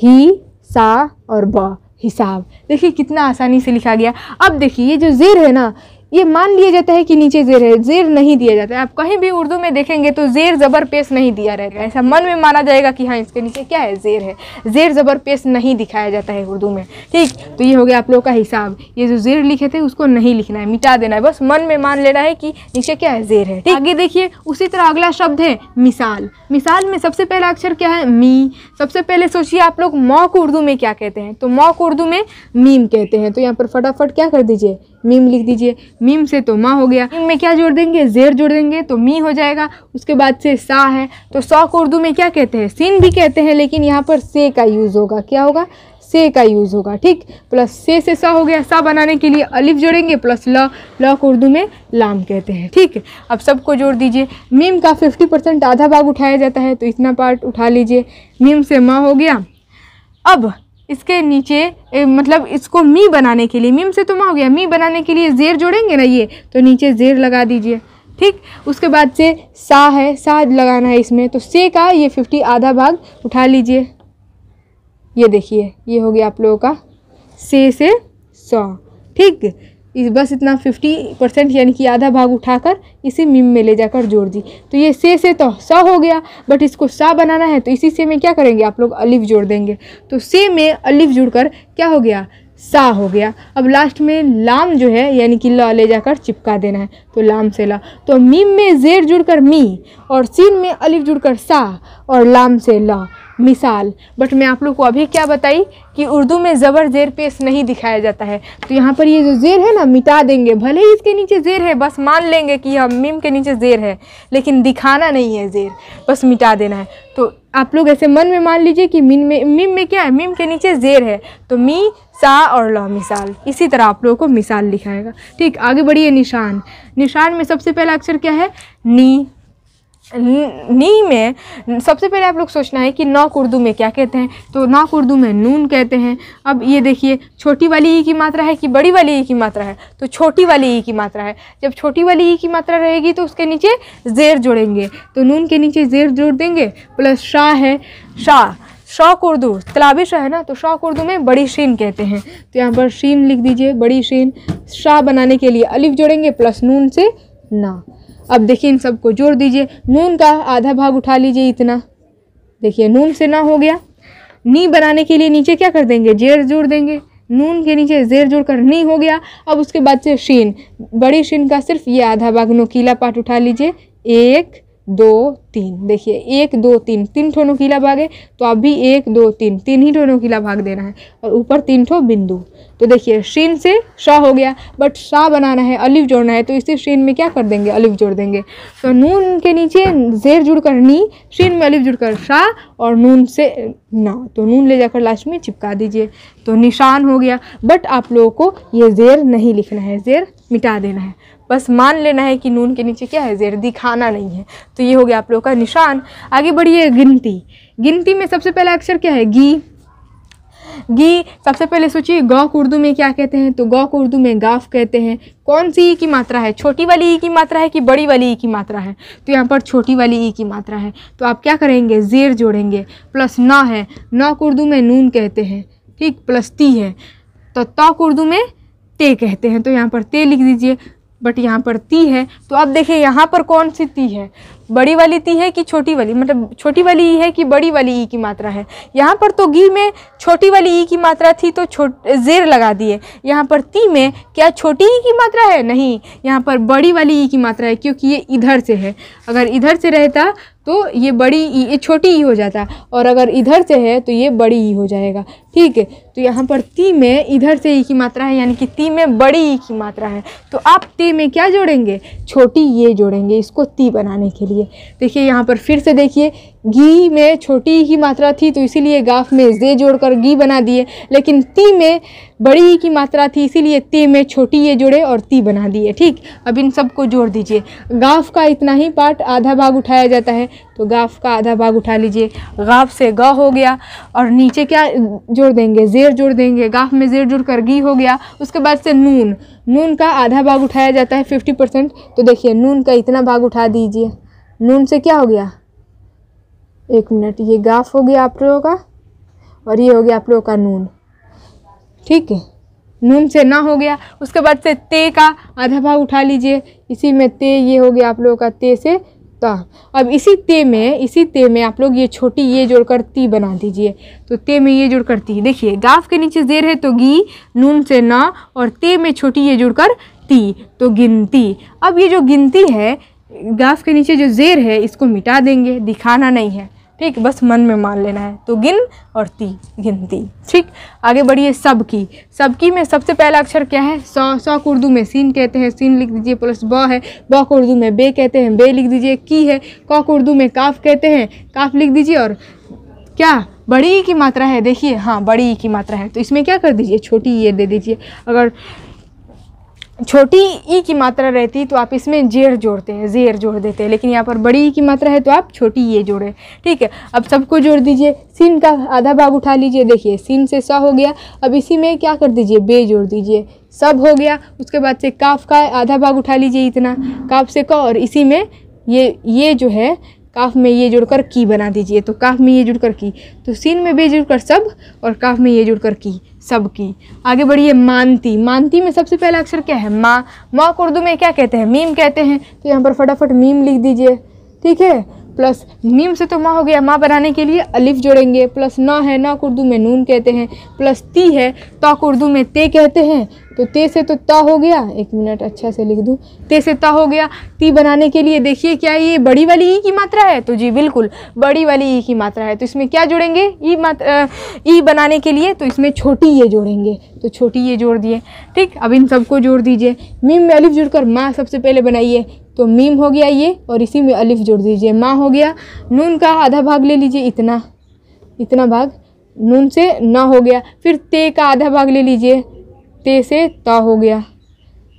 ही सा और ब, हिसाब। देखिए कितना आसानी से लिखा गया। अब देखिए ये जो जेर है ना, ये मान लिया जाता है कि नीचे जेर है, जेर नहीं दिया जाता है। आप कहीं भी उर्दू में देखेंगे तो जेर ज़बर पेश नहीं दिया रहेगा, ऐसा मन में माना जाएगा कि हाँ इसके नीचे क्या है, जेर है। जेर ज़बर पेश नहीं दिखाया जाता है उर्दू में, ठीक। तो ये हो गया आप लोगों का हिसाब। ये जो जेर लिखे थे उसको नहीं लिखना है, मिटा देना है, बस मन में मान लेना है कि नीचे क्या है, जेर है। आगे देखिए उसी तरह अगला शब्द है मिसाल। मिसाल में सबसे पहला अक्षर क्या है, मी। सबसे पहले सोचिए आप लोग मौ को उर्दू में क्या कहते हैं, तो मौ को उर्दू में मीम कहते हैं। तो यहाँ पर फटाफट क्या कर दीजिए, मीम लिख दीजिए। मीम से तो माँ हो गया, मीम में क्या जोड़ देंगे, जेर जोड़ देंगे तो मी हो जाएगा। उसके बाद से सा है, तो सा को उर्दू में क्या कहते हैं, सीन भी कहते हैं, लेकिन यहाँ पर से का यूज़ होगा, क्या होगा, से का यूज़ होगा, ठीक। प्लस से से सा हो गया, सा बनाने के लिए अलिफ जोड़ेंगे, प्लस ल, ल को उर्दू में लाम कहते हैं, ठीक। अब सबको जोड़ दीजिए। मीम का फिफ्टी परसेंट आधा भाग उठाया जाता है, तो इतना पार्ट उठा लीजिए। मीम से माँ हो गया। अब इसके नीचे ए, मतलब इसको मी बनाने के लिए, मीम से तो माँ हो गया, मी बनाने के लिए जेर जोड़ेंगे ना ये, तो नीचे जेर लगा दीजिए, ठीक। उसके बाद से सा है, सा लगाना है इसमें, तो से का ये फिफ्टी आधा भाग उठा लीजिए। ये देखिए ये हो गया आप लोगों का से से सौ, ठीक। इस बस इतना फिफ्टी परसेंट यानी कि आधा भाग उठाकर इसी मीम में ले जाकर जोड़ दी, तो ये से से तो सा हो गया, बट इसको सा बनाना है, तो इसी से में क्या करेंगे आप लोग, अलिफ जोड़ देंगे। तो से में अलिफ जोड़कर क्या हो गया, सा हो गया। अब लास्ट में लाम जो है यानी कि ल ले जाकर चिपका देना है, तो लाम से ला। तो मीम में जेर जुड़कर मी, और सीन में अलिफ जुड़कर सा, और लाम से ला, मिसाल। बट मैं आप लोग को अभी क्या बताई कि उर्दू में ज़बर जेर पेश नहीं दिखाया जाता है, तो यहाँ पर ये जो जेर है ना मिटा देंगे, भले ही इसके नीचे जेर है, बस मान लेंगे कि हम मीम के नीचे जेर है, लेकिन दिखाना नहीं है जेर, बस मिटा देना है। तो आप लोग ऐसे मन में मान लीजिए कि मीम में, मीम में क्या है, मीम के नीचे जेर है, तो मी सा और ला, मिसाल। इसी तरह आप लोगों को मिसाल लिखाएगा, ठीक। आगे बढ़िए निशान। निशान में सबसे पहला अक्षर क्या है, नी। नी में सबसे पहले आप लोग सोचना है कि नौ उर्दू में क्या कहते हैं, तो नौ उर्दू में नून कहते हैं। अब ये देखिए छोटी वाली ई की मात्रा है कि बड़ी वाली ई की मात्रा है, तो छोटी वाली ई की मात्रा है। जब छोटी वाली ई की मात्रा रहेगी तो उसके नीचे जेर जोड़ेंगे, तो नून के नीचे जेर जोड़ देंगे। प्लस शाह है, शाह, शौक उर्दू तलाबिश है ना, तो शौक उर्दू में बड़ी शीन कहते हैं, तो यहाँ पर शीन लिख दीजिए, बड़ी शीन। शाह बनाने के लिए अलिफ जोड़ेंगे, प्लस नून से ना। अब देखिए इन सबको जोड़ दीजिए। नून का आधा भाग उठा लीजिए, इतना देखिए नून से ना हो गया। नी बनाने के लिए नीचे क्या कर देंगे, जेर जोड़ देंगे, नून के नीचे जेर जोड़कर नी हो गया। अब उसके बाद से शीन, बड़ी शीन का सिर्फ ये आधा भाग नोकीला पार्ट उठा लीजिए, एक दो तीन, देखिए एक दो तीन, तीन ठो नोकीला भाग है, तो आप भी एक दो तीन, तीन ही ठो नोकीला भाग देना है, और ऊपर तीन ठो बिंदु। तो देखिए शीन से शाह हो गया, बट शाह बनाना है, अलिफ जोड़ना है, तो इसी शीन में क्या कर देंगे, अलिफ जोड़ देंगे। तो नून के नीचे जेर जुड़कर नी, शीन में अलिफ जुड़कर शाह, और नून से ना, तो नून ले जाकर लास्ट में चिपका दीजिए, तो निशान हो गया। बट आप लोगों को ये जेर नहीं लिखना है, जेर मिटा देना है, बस मान लेना है कि नून के नीचे क्या है, जेर, दिखाना नहीं है। तो ये हो गया आप लोगों का निशान। आगे बढ़िए गिनती। गिनती में सबसे पहला अक्षर क्या है, गी। गी सबसे पहले सोचिए गौ को उर्दू में क्या कहते हैं, तो गौ को उर्दू में गाफ कहते हैं। कौन सी ई की मात्रा है, छोटी वाली ई की मात्रा है कि बड़ी वाली ई की मात्रा है, तो यहाँ पर छोटी वाली ई की मात्रा है, तो आप क्या करेंगे, जेर जोड़ेंगे। प्लस ना है, ना को उर्दू में नून कहते हैं, ठीक। प्लस ती है, तो तौ को उर्दू में ते कहते हैं, तो यहाँ पर ते लिख दीजिए, बट यहाँ पर ती है। तो अब देखिए यहाँ पर कौन सी ती है, बड़ी वाली ती है कि छोटी वाली, मतलब छोटी वाली ई है कि बड़ी वाली ई की मात्रा है। यहाँ पर तो गी में छोटी वाली ई की मात्रा थी तो छोट जेर लगा दिए। यहाँ पर ती में क्या छोटी ई की मात्रा है? नहीं, यहाँ पर बड़ी वाली ई की मात्रा है क्योंकि ये इधर से है। अगर इधर से रहता तो ये बड़ी ई, ये छोटी ई हो जाता, और अगर इधर से है तो ये बड़ी ई हो जाएगा। ठीक है, तो यहाँ पर ती में इधर से ई की मात्रा है यानी कि ती में बड़ी ई की मात्रा है, तो आप ते में क्या जोड़ेंगे? छोटी ये जोड़ेंगे इसको ती बनाने के लिए। देखिए यहाँ पर फिर से देखिए, गी में छोटी ई की मात्रा थी तो इसीलिए गाफ में जे जोड़कर गी बना दिए, लेकिन ती में बड़ी ई की मात्रा थी इसीलिए ते में छोटी ये जोड़े और ती बना दिए। ठीक, अब इन सबको जोड़ दीजिए। गाफ का इतना ही पार्ट आधा भाग उठाया जाता है तो गाफ का आधा भाग उठा लीजिए। गाफ से ग हो गया और नीचे क्या जोड़ देंगे? जेर जोड़ देंगे। गाफ में जेर जोड़ कर गी हो गया। उसके बाद से नून, नून का आधा भाग उठाया जाता है फिफ्टी परसेंट, तो देखिए नून का इतना भाग उठा दीजिए। नून से क्या हो गया, एक मिनट, ये गाफ हो गया आप लोगों का और ये हो गया आप लोगों का नून। ठीक है, नून से ना हो गया। उसके बाद से ते का आधा भाग उठा लीजिए, इसी में ते, ये हो गया आप लोगों का ते से ता। अब इसी ते में, इसी ते में आप लोग ये छोटी ये जोड़कर ती बना दीजिए, तो ते में ये जोड़कर ती। देखिए गाफ के नीचे जेर है तो गी, नून से ना और ते में छोटी ये जोड़कर ती, तो गिनती। अब ये जो गिनती है, गाफ के नीचे जो जेर है इसको मिटा देंगे, दिखाना नहीं है। ठीक, बस मन में मान लेना है, तो गिन और ती, गिनती। ठीक, आगे बढ़िए। सबकी, सबकी में सबसे पहला अक्षर क्या है? सौ। सौ को उर्दू में सीन कहते हैं, सीन लिख दीजिए, प्लस ब है। ब को उर्दू में बे कहते हैं, बे लिख दीजिए। की है, क को उर्दू में काफ कहते हैं, काफ लिख दीजिए। और क्या बड़ी ई की मात्रा है? देखिए हाँ, बड़ी ई की मात्रा है तो इसमें क्या कर दीजिए, छोटी ये दे दीजिए। अगर छोटी ई की मात्रा रहती तो आप इसमें जेर जोड़ते हैं, जेर जोड़ देते हैं, लेकिन यहाँ पर बड़ी ई की मात्रा है तो आप छोटी ये जोड़ें। ठीक है, अब सबको जोड़ दीजिए। सीन का आधा भाग उठा लीजिए, देखिए सीन से सा हो गया। अब इसी में क्या कर दीजिए, बे जोड़ दीजिए, सब हो गया। उसके बाद से काफ का आधा भाग उठा लीजिए, इतना काफ से क, और इसी में ये ये जो है काफ में ये जोड़कर की बना दीजिए, तो काफ में ये जुड़कर की, तो सीन में बे जुड़कर सब और काफ में ये जुड़कर की, सब की। आगे बढ़िए। मानती, मानती में सबसे पहला अक्षर क्या है? माँ। माँ को उर्दू में क्या कहते हैं? मीम कहते हैं, तो यहाँ पर फटाफट मीम लिख दीजिए। ठीक है, प्लस मीम से तो माँ हो गया, माँ बनाने के लिए अलिफ जोड़ेंगे। प्लस न है, न को उर्दू में नून कहते हैं। प्लस ती है, त को उर्दू में ते कहते हैं, तो ते से तो ता हो गया। एक मिनट अच्छा से लिख दूँ, ते से ता हो गया। ती बनाने के लिए देखिए क्या ये बड़ी वाली ई की मात्रा है? तो जी बिल्कुल, बड़ी वाली ई की मात्रा है, तो इसमें क्या जोड़ेंगे ई मात्रा, ई बनाने के लिए? तो इसमें छोटी ये जोड़ेंगे, तो छोटी ये जोड़ दिए। ठीक, अब इन सबको जोड़ दीजिए। मीम में अलिफ जोड़कर माँ सबसे पहले बनाइए, तो मीम हो गया ये, और इसी में अलिफ जोड़ दीजिए, माँ हो गया। नून का आधा भाग ले लीजिए, इतना इतना भाग, नून से ना हो गया। फिर ते का आधा भाग ले लीजिए, ते से ता हो गया।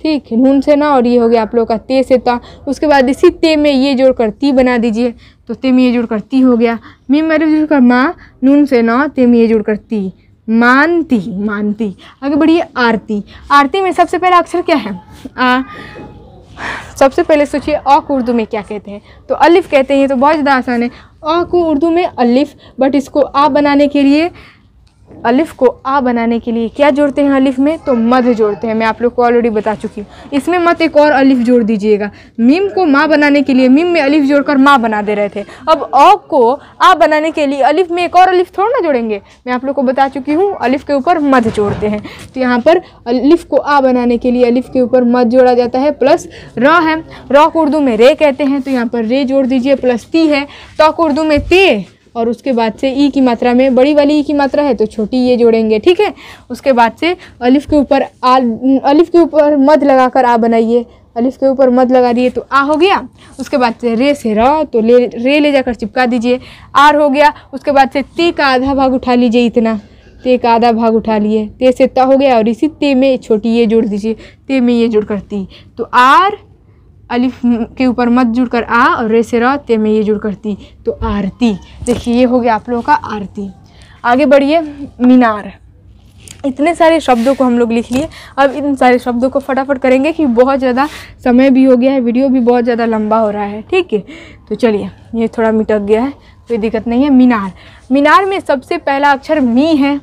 ठीक, नून से ना और ये हो गया आप लोग का ते से ता। उसके बाद इसी ते में ये जोड़कर ती बना दीजिए, तो ते में ये जोड़कर ती हो गया। मीम में अलिफ जोड़कर माँ, नून से ना, ते में ये जोड़कर ती, मानती। मानती आगे बढ़िए। आरती, आरती में सबसे पहला अक्षर क्या है? आ। सबसे पहले सोचिए अ को उर्दू में क्या कहते हैं? तो अलिफ कहते हैं, तो बहुत ज़्यादा आसान है। अ को उर्दू में अलिफ, बट इसको आ बनाने के लिए, अलिफ को आ बनाने के लिए क्या जोड़ते हैं अलिफ में? तो मध जोड़ते हैं, मैं आप लोग को ऑलरेडी बता चुकी हूँ। इसमें मत एक और अलिफ जोड़ दीजिएगा। मीम को माँ बनाने के लिए मीम में अलिफ जोड़कर माँ बना दे रहे थे, अब अ को आ बनाने के लिए अलिफ में एक और अलिफ थोड़ा ना जोड़ेंगे, मैं आप लोग को बता चुकी हूँ। अलिफ के ऊपर मध जोड़ते हैं, तो यहाँ पर अलिफ को आ बनाने के लिए अलिफ के ऊपर मध जोड़ा जाता है। प्लस र है, र को उर्दू में रे कहते हैं, तो यहाँ पर रे जोड़ दीजिए। प्लस ती है, त को उर्दू में ते, और उसके बाद से ई की मात्रा में बड़ी वाली ई की मात्रा है तो छोटी ये जोड़ेंगे। ठीक है, उसके बाद से अलिफ के ऊपर आ, अलिफ के ऊपर मध लगाकर आ बनाइए, अलिफ के ऊपर मध लगा दिए तो आ हो गया। उसके बाद से रे से र, तो ले रे ले जाकर चिपका दीजिए, आर हो गया। उसके बाद से ते का आधा भाग उठा लीजिए, इतना ते का आधा भाग उठा लिए, ते से ता हो गया, और इसी ते में छोटी ये जोड़ दीजिए, ते में ये जोड़ करती, तो आर, अलिफ के ऊपर मत जुड़कर आ, और रे से र, ते में ये जुड़ करती, तो आरती। देखिए ये हो गया आप लोगों का आरती। आगे बढ़िए। मीनार। इतने सारे शब्दों को हम लोग लिख लिए, अब इन सारे शब्दों को फटाफट करेंगे कि बहुत ज़्यादा समय भी हो गया है, वीडियो भी बहुत ज़्यादा लंबा हो रहा है। ठीक है, तो चलिए ये थोड़ा मिटक गया है, कोई दिक्कत नहीं है। मीनार, मीनार में सबसे पहला अक्षर मी है।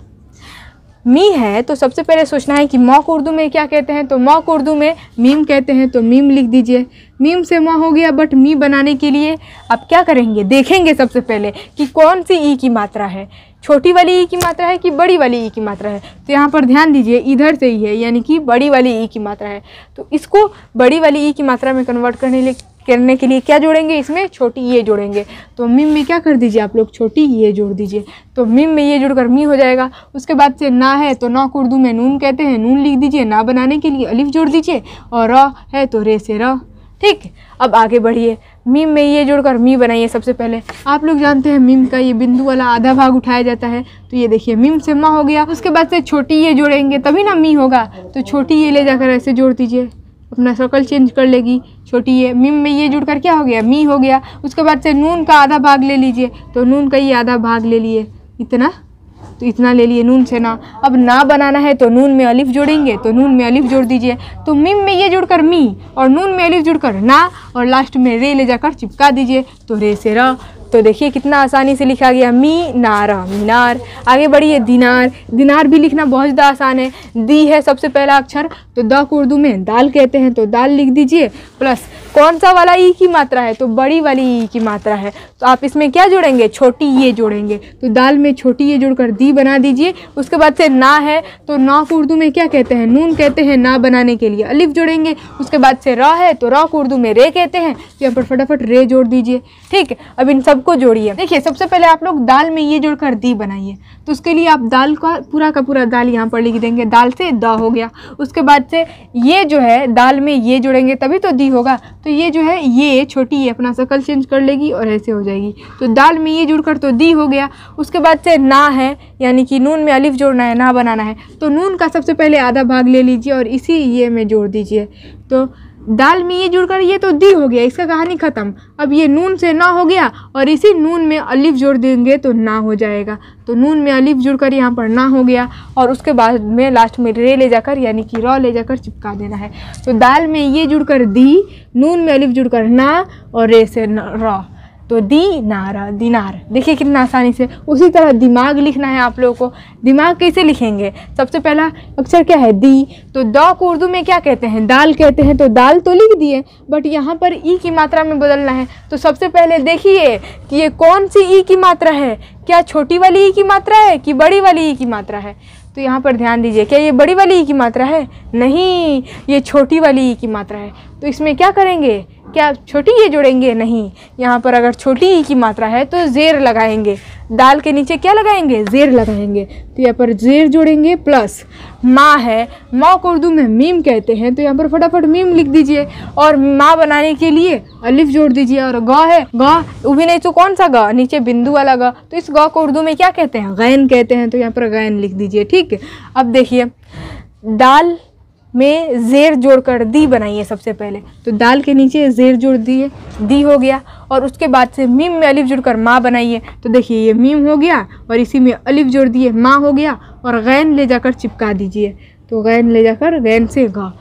मी है तो सबसे पहले सोचना है कि मॉ को उर्दू में क्या कहते हैं, तो मॉ को उर्दू में मीम कहते हैं, तो मीम लिख दीजिए। मीम से मॉ हो गया, बट मी बनाने के लिए अब क्या करेंगे, देखेंगे सबसे पहले कि कौन सी ई की मात्रा है, छोटी वाली ई की मात्रा है कि बड़ी वाली ई की मात्रा है। तो यहाँ पर ध्यान दीजिए इधर से ही है, यानी कि बड़ी वाली ई की मात्रा है, तो इसको बड़ी वाली ई की मात्रा में कन्वर्ट करने लिए करने के लिए क्या जोड़ेंगे, इसमें छोटी ये जोड़ेंगे। तो मीम में क्या कर दीजिए आप लोग, छोटी ये जोड़ दीजिए, तो मीम में ये जोड़कर मी हो जाएगा। उसके बाद से ना है तो ना को उर्दू में नून कहते हैं, नून लिख दीजिए, ना बनाने के लिए अलिफ जोड़ दीजिए, और र है तो रे से र। ठीक, अब आगे बढ़िए, मीम में ये जोड़कर मी बनाइए। सबसे पहले आप लोग जानते हैं मीम का ये बिंदु वाला आधा भाग उठाया जाता है, तो ये देखिए मीम से माँ हो गया। उसके बाद से छोटी ये जोड़ेंगे तभी ना मी होगा, तो छोटी ये ले जाकर ऐसे जोड़ दीजिए, अपना शक्ल चेंज कर लेगी छोटी ये। मीम में ये जुड़कर क्या हो गया, मी हो गया। उसके बाद से नून का आधा भाग ले लीजिए, तो नून का ये आधा भाग ले लिए, इतना तो इतना ले लिए नून से ना। अब ना बनाना है तो नून में अलिफ जोड़ेंगे, तो नून में अलिफ जोड़ दीजिए। तो मीम में ये जुड़कर मी और नून में अलिफ जुड़कर ना और लास्ट में रे ले जाकर चिपका दीजिए, तो रे से र। तो देखिए कितना आसानी से लिखा गया, मी नारा मीनार। आगे बढ़िए, दिनार। दिनार भी लिखना बहुत ज़्यादा आसान है, दी है सबसे पहला अक्षर, तो द को उर्दू में दाल कहते हैं, तो दाल लिख दीजिए। प्लस कौन सा वाला ई की मात्रा है, तो बड़ी वाली ई की मात्रा है, तो आप इसमें क्या जोड़ेंगे, छोटी ये जोड़ेंगे, तो दाल में छोटी ये जोड़कर दी बना दीजिए। उसके बाद से ना है तो ना को उर्दू में क्या कहते हैं, नून कहते हैं, ना बनाने के लिए अलिफ जोड़ेंगे। उसके बाद से र है तो र को उर्दू में रे कहते हैं, तो यहाँ पर फटाफट रे जोड़ दीजिए। ठीक, अब इन सब को जोड़िए। देखिए सबसे पहले आप लोग दाल में ये जोड़कर दी बनाइए, तो उसके लिए आप दाल का पूरा का पूरा दाल यहाँ पर लिख देंगे, दाल से द हो गया। उसके बाद से ये जो है दाल में ये जोड़ेंगे तभी तो दी होगा, तो ये जो है ये छोटी ये अपना शक्ल चेंज कर लेगी और ऐसे हो जाएगी, तो दाल में ये जुड़कर तो दी हो गया। उसके बाद से ना है, यानी कि नून में अलिफ जोड़ना है, ना बनाना है, तो नून का सबसे पहले आधा भाग ले लीजिए और इसी ये में जोड़ दीजिए, तो दाल में ये जुड़कर ये तो दी हो गया, इसका कहानी ख़त्म। अब ये नून से ना हो गया और इसी नून में अलिफ जोड़ देंगे तो ना हो जाएगा, तो नून में अलिफ जुड़कर यहाँ पर ना हो गया। और उसके बाद में लास्ट में रे ले जाकर, यानी कि रॉ ले जाकर चिपका देना है, तो दाल में ये जुड़कर दी, नून में अलिफ जुड़कर ना और रे से रॉ, तो दी नारा दिनार। देखिए कितना आसानी से। उसी तरह दिमाग लिखना है आप लोगों को। दिमाग कैसे लिखेंगे, सबसे पहला अक्षर क्या है, दी, तो द को उर्दू में क्या कहते हैं, दाल कहते हैं, तो दाल तो लिख दिए, बट यहाँ पर ई की मात्रा में बदलना है। तो सबसे पहले देखिए कि ये कौन सी ई की मात्रा है, क्या छोटी वाली ई की मात्रा है कि बड़ी वाली ई की मात्रा है, तो यहाँ पर ध्यान दीजिए, क्या ये बड़ी वाली ई की मात्रा है, नहीं, ये छोटी वाली ई की मात्रा है। तो इसमें क्या करेंगे, क्या छोटी ये जोड़ेंगे, नहीं, यहाँ पर अगर छोटी ई की मात्रा है तो ज़ेर लगाएंगे, दाल के नीचे क्या लगाएंगे, ज़ेर लगाएंगे, तो यहाँ पर ज़ेर जोड़ेंगे। प्लस माँ है, माँ को उर्दू में मीम कहते हैं, तो यहाँ पर फटाफट मीम लिख दीजिए और माँ बनाने के लिए अलिफ जोड़ दीजिए। और ग है, ग वो भी नहीं तो कौन सा ग, नीचे बिंदु वाला ग, तो इस ग को उर्दू में क्या कहते हैं, गैन कहते हैं, तो यहाँ पर गैन लिख दीजिए। ठीक, अब देखिए दाल में ज़ेर जोड़कर दी बनाइए सबसे पहले, तो दाल के नीचे ज़ेर जोड़ दिए, दी हो गया। और उसके बाद से मीम में अलिफ जोड़कर माँ बनाइए, तो देखिए ये मीम हो गया और इसी में अलिफ जोड़ दिए, माँ हो गया, और गैन ले जाकर चिपका दीजिए, तो गैन ले जाकर गैन से गा,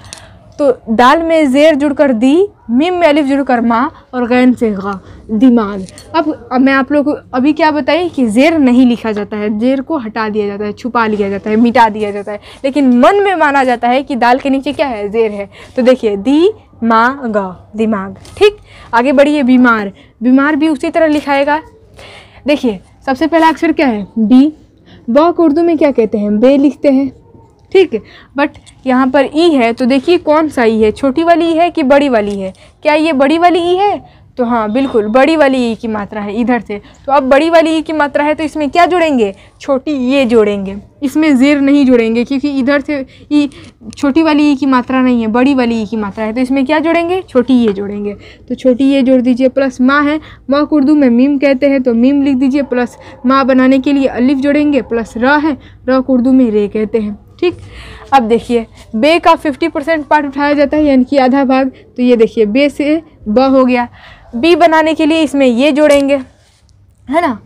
तो दाल में ज़ेर जुड़कर दी, मीम में अलिफ जुड़कर माँ और गैन से गा, दिमाग। अब मैं आप लोगों को अभी क्या बताई कि ज़ेर नहीं लिखा जाता है, ज़ेर को हटा दिया जाता है, छुपा लिया जाता है, मिटा दिया जाता है, लेकिन मन में माना जाता है कि दाल के नीचे क्या है, ज़ेर है। तो देखिए दी माँ गा, दिमाग। ठीक, आगे बढ़िए, बीमार। बीमार भी उसी तरह लिखाएगा। देखिए सबसे पहला अक्षर क्या है, बी, ब को उर्दू में क्या कहते हैं, बे लिखते हैं। ठीक है, बट यहाँ पर ई है, तो देखिए कौन सा ई है, छोटी वाली ई है कि बड़ी वाली है, क्या ये बड़ी वाली ई है, तो हाँ बिल्कुल बड़ी वाली ई की मात्रा है इधर से। तो अब बड़ी वाली ई की मात्रा है तो इसमें क्या जोड़ेंगे, छोटी ये जोड़ेंगे, इसमें ज़ेर नहीं जोड़ेंगे क्योंकि इधर से ई छोटी वाली ई की मात्रा नहीं है, बड़ी वाली ई की मात्रा है, तो इसमें क्या जोड़ेंगे, छोटी ये जोड़ेंगे, तो छोटी ये जोड़ दीजिए। प्लस माँ है, माँ को उर्दू में मीम कहते हैं, तो मीम लिख दीजिए, प्लस माँ बनाने के लिए अलिफ जोड़ेंगे, प्लस र है, र को उर्दू में रे कहते हैं। ठीक, अब देखिए बे का पचास परसेंट पार्ट उठाया जाता है, यानी कि आधा भाग, तो ये देखिए बे से ब हो गया, बी बनाने के लिए इसमें ये जोड़ेंगे, है ना,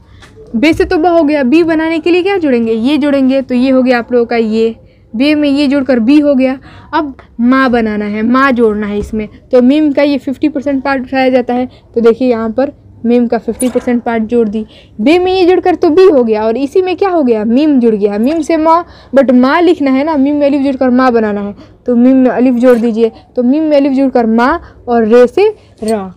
बे से तो ब हो गया, बी बनाने के लिए क्या जोड़ेंगे, ये जोड़ेंगे, तो ये हो गया आप लोगों का ये, बे में ये जोड़कर बी हो गया। अब माँ बनाना है, माँ जोड़ना है इसमें, तो मीम का ये पचास परसेंट पार्ट उठाया जाता है, तो देखिए यहाँ पर मीम का पचास परसेंट पार्ट जोड़ दी, बे में ये जुड़कर तो बी हो गया और इसी में क्या हो गया मीम जुड़ गया। मीम से माँ, बट माँ लिखना है ना, मीम में अलिफ जुड़कर माँ बनाना है तो मीम में अलिफ जोड़ दीजिए, तो मीम में अलिफ जुड़कर माँ और रे से रा।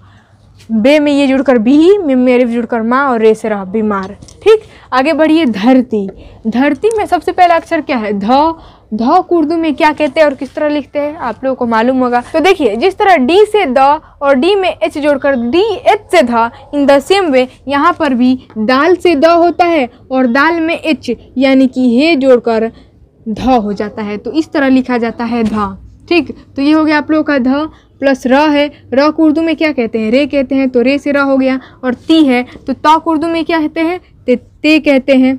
बे में ये जुड़कर बी, मीम में अलिफ जुड़कर माँ और रे से रा, बीमार। ठीक, आगे बढ़िए। धरती, धरती में सबसे पहला अक्षर क्या है? ध। ध को उर्दू में क्या कहते हैं और किस तरह लिखते हैं आप लोगों को मालूम होगा। तो देखिए, जिस तरह डी से द और डी में एच जोड़कर डी एच से ध, इन द सेम वे यहाँ पर भी दाल से द होता है और दाल में एच यानी कि हे जोड़कर ध हो जाता है, तो इस तरह लिखा जाता है ध। ठीक, तो ये हो गया आप लोगों का ध। प्लस र है, र को उर्दू में क्या कहते हैं? रे कहते हैं, तो रे से र हो गया। और ती है, तो त को उर्दू में क्या कहते हैं? ते, ते कहते हैं,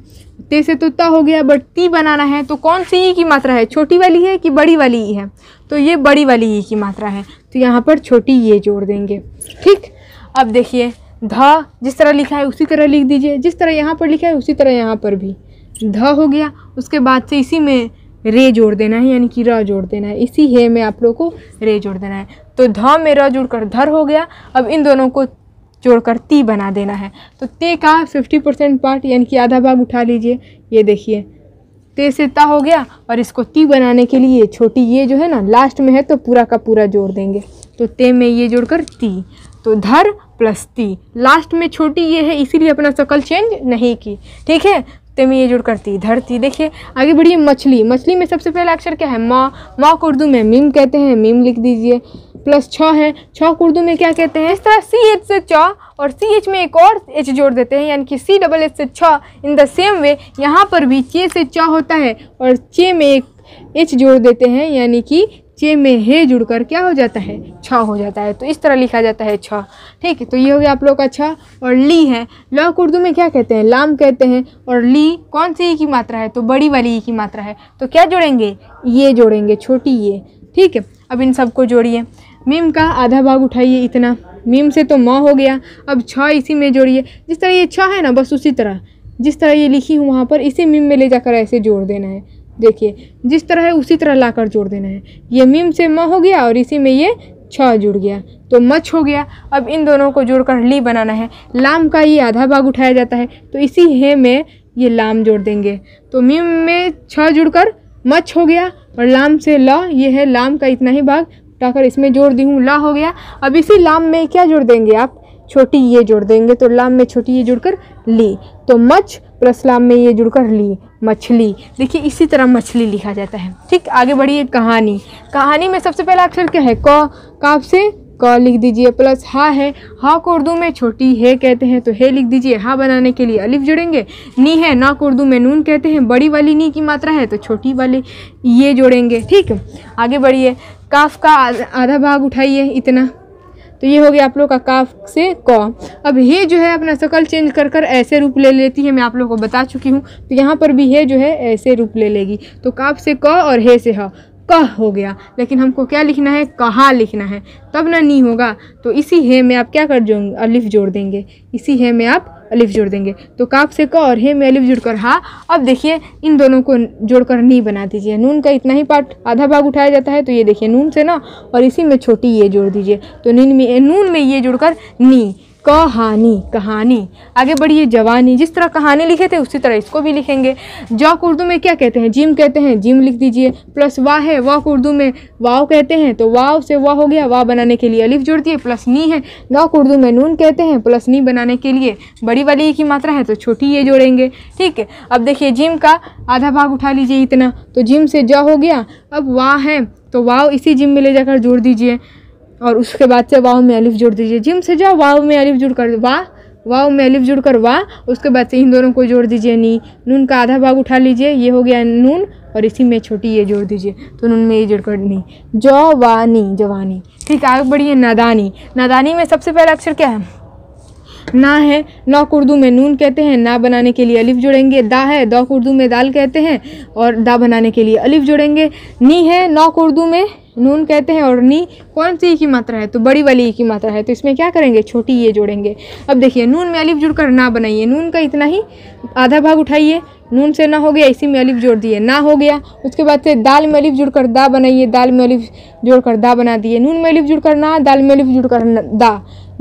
ते से तो ता हो गया, बट ती बनाना है तो कौन सी ई की मात्रा है? छोटी वाली है कि बड़ी वाली ई है? तो ये बड़ी वाली ई की मात्रा है, तो यहाँ पर छोटी ये जोड़ देंगे। ठीक, अब देखिए ध जिस तरह लिखा है उसी तरह लिख दीजिए, जिस तरह यहाँ पर लिखा है उसी तरह यहाँ पर भी ध हो गया। उसके बाद से इसी में रे जोड़ देना है यानी कि र जोड़ देना है, इसी हे में आप लोग को रे जोड़ देना है, तो ध में र जोड़कर धर हो गया। अब इन दोनों को जोड़कर ती बना देना है, तो ते का पचास परसेंट पार्ट यानी कि आधा भाग उठा लीजिए। ये देखिए, ते से ता हो गया और इसको ती बनाने के लिए छोटी ये जो है ना लास्ट में है तो पूरा का पूरा जोड़ देंगे, तो ते में ये जोड़कर ती, तो धर प्लस ती। लास्ट में छोटी ये है इसीलिए अपना शक्ल चेंज नहीं की। ठीक है, ते में ये जुड़कर ती, धरती। देखिए आगे बढ़िए। मछली, मछली में सबसे पहला अक्षर क्या है? माँ। माँ को उर्दू में मीम कहते हैं, मीम लिख दीजिए। प्लस छ है, छ को उर्दू में क्या कहते हैं? इस तरह सी एच से च और सी एच में एक और एच जोड़ देते हैं यानी कि सी डबल एच से छ। इन द सेम वे यहाँ पर भी चे से च होता है और चे में एक एच जोड़ देते हैं यानी कि चे में हे जुड़कर क्या हो जाता है? छ हो जाता है, तो इस तरह लिखा जाता है छ। ठीक है, तो ये हो गया आप लोग का छ। और ली है, ल को उर्दू में क्या कहते हैं? लाम कहते हैं। और ली कौन सी ई की मात्रा है? तो बड़ी वाली ई की मात्रा है, तो क्या जोड़ेंगे? ये जोड़ेंगे, छोटी ये। ठीक है, अब इन सबको जोड़िए। मीम का आधा भाग उठाइए, इतना। मीम से तो माँ हो गया, अब छ इसी में जोड़िए। जिस तरह ये छ है ना, बस उसी तरह जिस तरह ये लिखी हूँ वहाँ पर इसी मीम में ले जाकर ऐसे जोड़ देना है। देखिए जिस तरह है उसी तरह लाकर जोड़ देना है। ये मीम से म हो गया और इसी में ये छ जुड़ गया, तो मच हो गया। अब इन दोनों को जोड़कर ली बनाना है। लाम का ये आधा भाग उठाया जाता है, तो इसी हे में ये लाम जोड़ देंगे, तो मीम में छ जुड़कर मच हो गया। और लाम से ल, ये है लाम का इतना ही भाग उठाकर इसमें जोड़ दी हूँ, ला हो गया। अब इसी लाम में क्या जोड़ देंगे आप? छोटी ये जोड़ देंगे, तो लाम में छोटी ये जुड़कर ली, तो मच प्लस लाम में ये जुड़कर ली, मछली। देखिए इसी तरह मछली लिखा जाता है। ठीक, आगे बढ़िए। कहानी, कहानी में सबसे पहला अक्षर क्या है? क। काफ से क लिख दीजिए। प्लस हा है, हा को उर्दू में छोटी हे कहते हैं, तो हे लिख दीजिए। हा बनाने के लिए अलिफ जुड़ेंगे। नी है, ना को उर्दू में नून कहते हैं, बड़ी वाली नी की मात्रा है तो छोटी वाली ये जोड़ेंगे। ठीक, आगे बढ़िए। काफ का आधा भाग उठाइए, इतना, तो ये हो गया आप लोग का काफ से क। अब हे जो है अपना शक्ल चेंज कर कर ऐसे रूप ले लेती है, मैं आप लोगों को बता चुकी हूँ, तो यहाँ पर भी हे जो है ऐसे रूप ले लेगी, तो काफ से क और हे से ह, कह हो गया। लेकिन हमको क्या लिखना है? कहा लिखना है, तब ना नी होगा, तो इसी हे में आप क्या कर जो अलिफ जोड़ देंगे, इसी हे में आप अलिफ जोड़ देंगे, तो काफ से क और हे में अलिफ जुड़कर हा। अब देखिए इन दोनों को जोड़कर नी बना दीजिए। नून का इतना ही पार्ट आधा भाग उठाया जाता है, तो ये देखिए नून से ना और इसी में छोटी ये जोड़ दीजिए, तो नीन में नून में ये जुड़कर नी, कहानी, कहानी। आगे बढ़िए। जवानी, जिस तरह कहानी लिखे थे उसी तरह इसको भी लिखेंगे। ज को उर्दू में क्या कहते हैं? जिम कहते हैं, जिम लिख दीजिए। प्लस वाह है, वाह को उर्दू में वाव कहते हैं, तो वाव से वाह हो गया, वाह बनाने के लिए अलिफ जोड़ दिए। प्लस नी है, न को उर्दू में नून कहते हैं, प्लस नी बनाने के लिए बड़ी वाली की मात्रा है तो छोटी ये जोड़ेंगे। ठीक है, अब देखिए जिम का आधा भाग उठा लीजिए, इतना, तो जिम से ज हो गया। अब वाह है, तो वाव इसी जिम में ले जाकर जोड़ दीजिए और उसके बाद से वाव में अलिफ जोड़ दीजिए। जिम से जाओ, वाव में अलिफ जुड़कर वाह, वाव में अलिफ जुड़कर वाह। उसके बाद से इन दोनों को जोड़ दीजिए नी। नून का आधा भाग उठा लीजिए, ये हो गया नून और इसी में छोटी ये जोड़ दीजिए, तो नून में ये जोड़कर नी, जवानी, जवानी। ठीक, आगे बढ़िए। नादानी, नादानी में सबसे पहला अक्षर क्या है? ना है, ना को उर्दू में नून कहते हैं, ना बनाने के लिए अलिफ जोड़ेंगे। दा है, दा को उर्दू में दाल कहते हैं और दा बनाने के लिए अलिफ जोड़ेंगे। नी है, ना को उर्दू में नून कहते हैं और नी कौन सी ई की मात्रा है? तो बड़ी वाली ई की मात्रा है, तो इसमें क्या करेंगे? छोटी ये जोड़ेंगे। अब देखिए नून में अलिफ जुड़कर ना बनाइए। नून का इतना ही आधा भाग उठाइए, नून से ना हो गया, इसी में अलिफ जोड़ दिए, ना हो गया। उसके बाद से दाल में अलिफ जुड़कर दा बनाइए, दाल में अलिफ जोड़कर दा बना दिए। नून में अलिफ जुड़कर ना, दाल में अलिफ जुड़कर दा,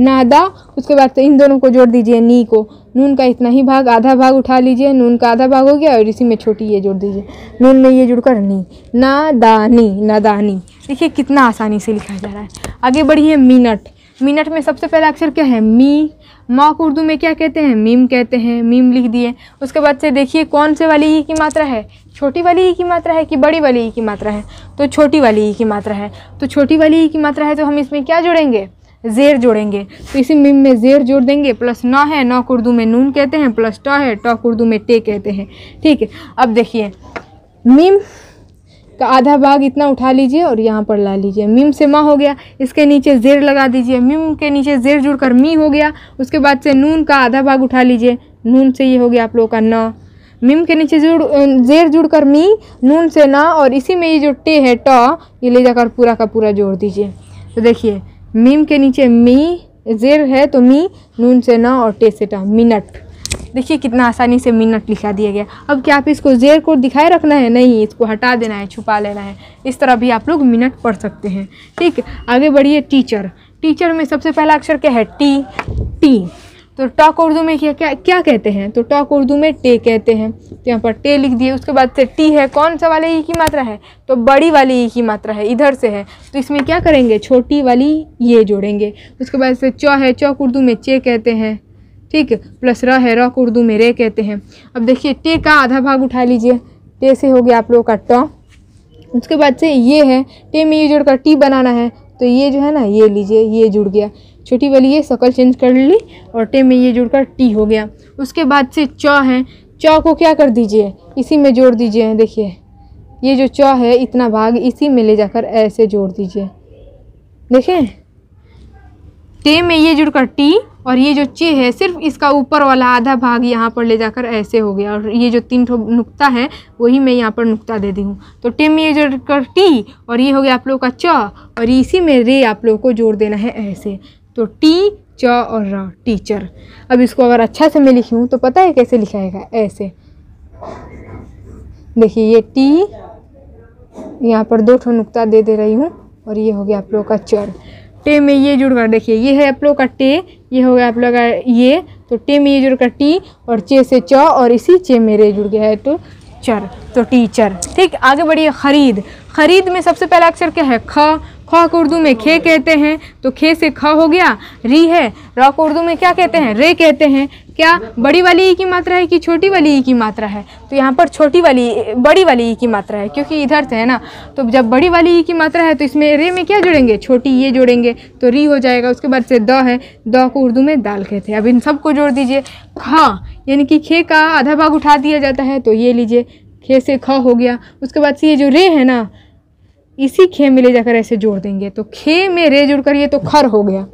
नादा, उसके बाद से इन दोनों को जोड़ दीजिए नी को, नून का इतना ही भाग आधा भाग उठा लीजिए, नून का आधा भाग हो गया और इसी में छोटी ये जोड़ दीजिए, नून में ये जुड़कर नी, नादानी नादानी। देखिए कितना आसानी से लिखा जा रहा है। आगे बढ़िए मिनट। मिनट में सबसे पहला अक्षर क्या है? मी। माँ को उर्दू में क्या कहते हैं? मीम कहते हैं, मीम लिख दिए। उसके बाद से देखिए कौन से वाली ई की मात्रा है? छोटी वाली ई की मात्रा है कि बड़ी वाली ई की मात्रा है? तो छोटी वाली ई की मात्रा है। तो छोटी वाली ई की मात्रा है तो हम इसमें क्या जोड़ेंगे? ज़ेर जोड़ेंगे। तो इसी मीम में ज़ेर जोड़ देंगे। प्लस ना है, ना को उर्दू में नून कहते हैं, प्लस टा है, टा को उर्दू में टे कहते हैं। ठीक है, अब देखिए मीम का आधा भाग इतना उठा लीजिए और यहाँ पर ला लीजिए। मीम से माँ हो गया, इसके नीचे ज़ेर लगा दीजिए, मीम के नीचे ज़ेर जुड़कर मी हो गया। उसके बाद से नून का आधा भाग उठा लीजिए, नून से ये हो गया आप लोगों का ना, मीम के नीचे जुड़ ज़ेर जुड़कर मी, नून से ना, और इसी में ये जो टे है टा ये ले जाकर पूरा का पूरा जोड़ दीजिए। तो देखिए मीम के नीचे मी, ज़ेर है तो मी, नून से ना और टे से टा, मिनट। देखिए कितना आसानी से मिनट लिखा दिया गया। अब क्या आप इसको ज़ेर को दिखाए रखना है? नहीं, इसको हटा देना है, छुपा लेना है। इस तरह भी आप लोग मिनट पढ़ सकते हैं। ठीक, आगे बढ़िए टीचर। टीचर में सबसे पहला अक्षर क्या है? टी। टी तो ट को उर्दू में क्या क्या क्या कहते हैं? तो ट को उर्दू में टे कहते हैं, तो यहाँ पर टे लिख दिए। उसके बाद से टी है, कौन सा वाले ई की मात्रा है? तो बड़ी वाली ई की मात्रा है, इधर से है, तो इसमें क्या करेंगे? छोटी वाली ये जोड़ेंगे। उसके बाद से च है, च को उर्दू में चे कहते हैं, ठीक, प्लस र है, र को उर्दू में रे कहते हैं। अब देखिए टे का आधा भाग उठा लीजिए, टे से हो गया आप लोगों का ट। उसके बाद से ये है, टे में ये जोड़कर टी बनाना है, तो ये जो है ना ये लीजिए, ये जुड़ गया, छोटी वाली ये शक्ल चेंज कर ली और टे में ये जुड़कर टी हो गया। उसके बाद से च है, च को क्या कर दीजिए? इसी में जोड़ दीजिए। देखिए ये जो च है इतना भाग इसी में ले जाकर ऐसे जोड़ दीजिए। देखें टे में ये जुड़कर टी, और ये जो चे है सिर्फ इसका ऊपर वाला आधा भाग यहाँ पर ले जाकर ऐसे हो गया, और ये जो तीन ठो नुक्ता है वही मैं यहाँ पर नुक्ता दे दी हूँ। तो टे में ये जुड़कर टी और ये हो गया आप लोगों का च, और इसी में रे आप लोगों को जोड़ देना है ऐसे। तो टी, च और र, टीचर। अब इसको अगर अच्छा से मैं लिखूँ तो पता है कैसे लिखाएगा? ऐसे देखिए, ये टी यहाँ पर दो ठो नुक्ता दे दे रही हूँ, और ये हो गया आप लोगों का चर। टे में ये जुड़कर देखिए, ये है आप लोग का टे, ये हो गया आप लोग का ये, तो टे में ये जुड़कर टी, और चे से च और इसी चे में रे जुड़ गया है, तो चर, तो टीचर। ठीक, आगे बढ़िए खरीद। खरीद में सबसे पहला अक्षर क्या है? ख। ख को उर्दू में खे कहते हैं, तो खे से ख हो गया। री है, र को उर्दू में क्या कहते हैं? रे कहते हैं। क्या बड़ी वाली ई की मात्रा है कि छोटी वाली ई की मात्रा है? तो यहाँ पर छोटी वाली, बड़ी वाली ई की मात्रा है, क्योंकि इधर से है ना, तो जब बड़ी वाली ई की मात्रा है तो इसमें रे में क्या जोड़ेंगे? छोटी ये जोड़ेंगे, तो री हो जाएगा। उसके बाद से द है, द को उर्दू में दाल कहते हैं। अब इन सबको जोड़ दीजिए। ख यानी कि खे का आधा भाग उठा दिया जाता है, तो ये लीजिए, खे से ख हो गया। उसके बाद से ये जो रे है ना इसी खे में ले जाकर ऐसे जोड़ देंगे, तो खे में रे जोड़कर ये तो खर हो गया।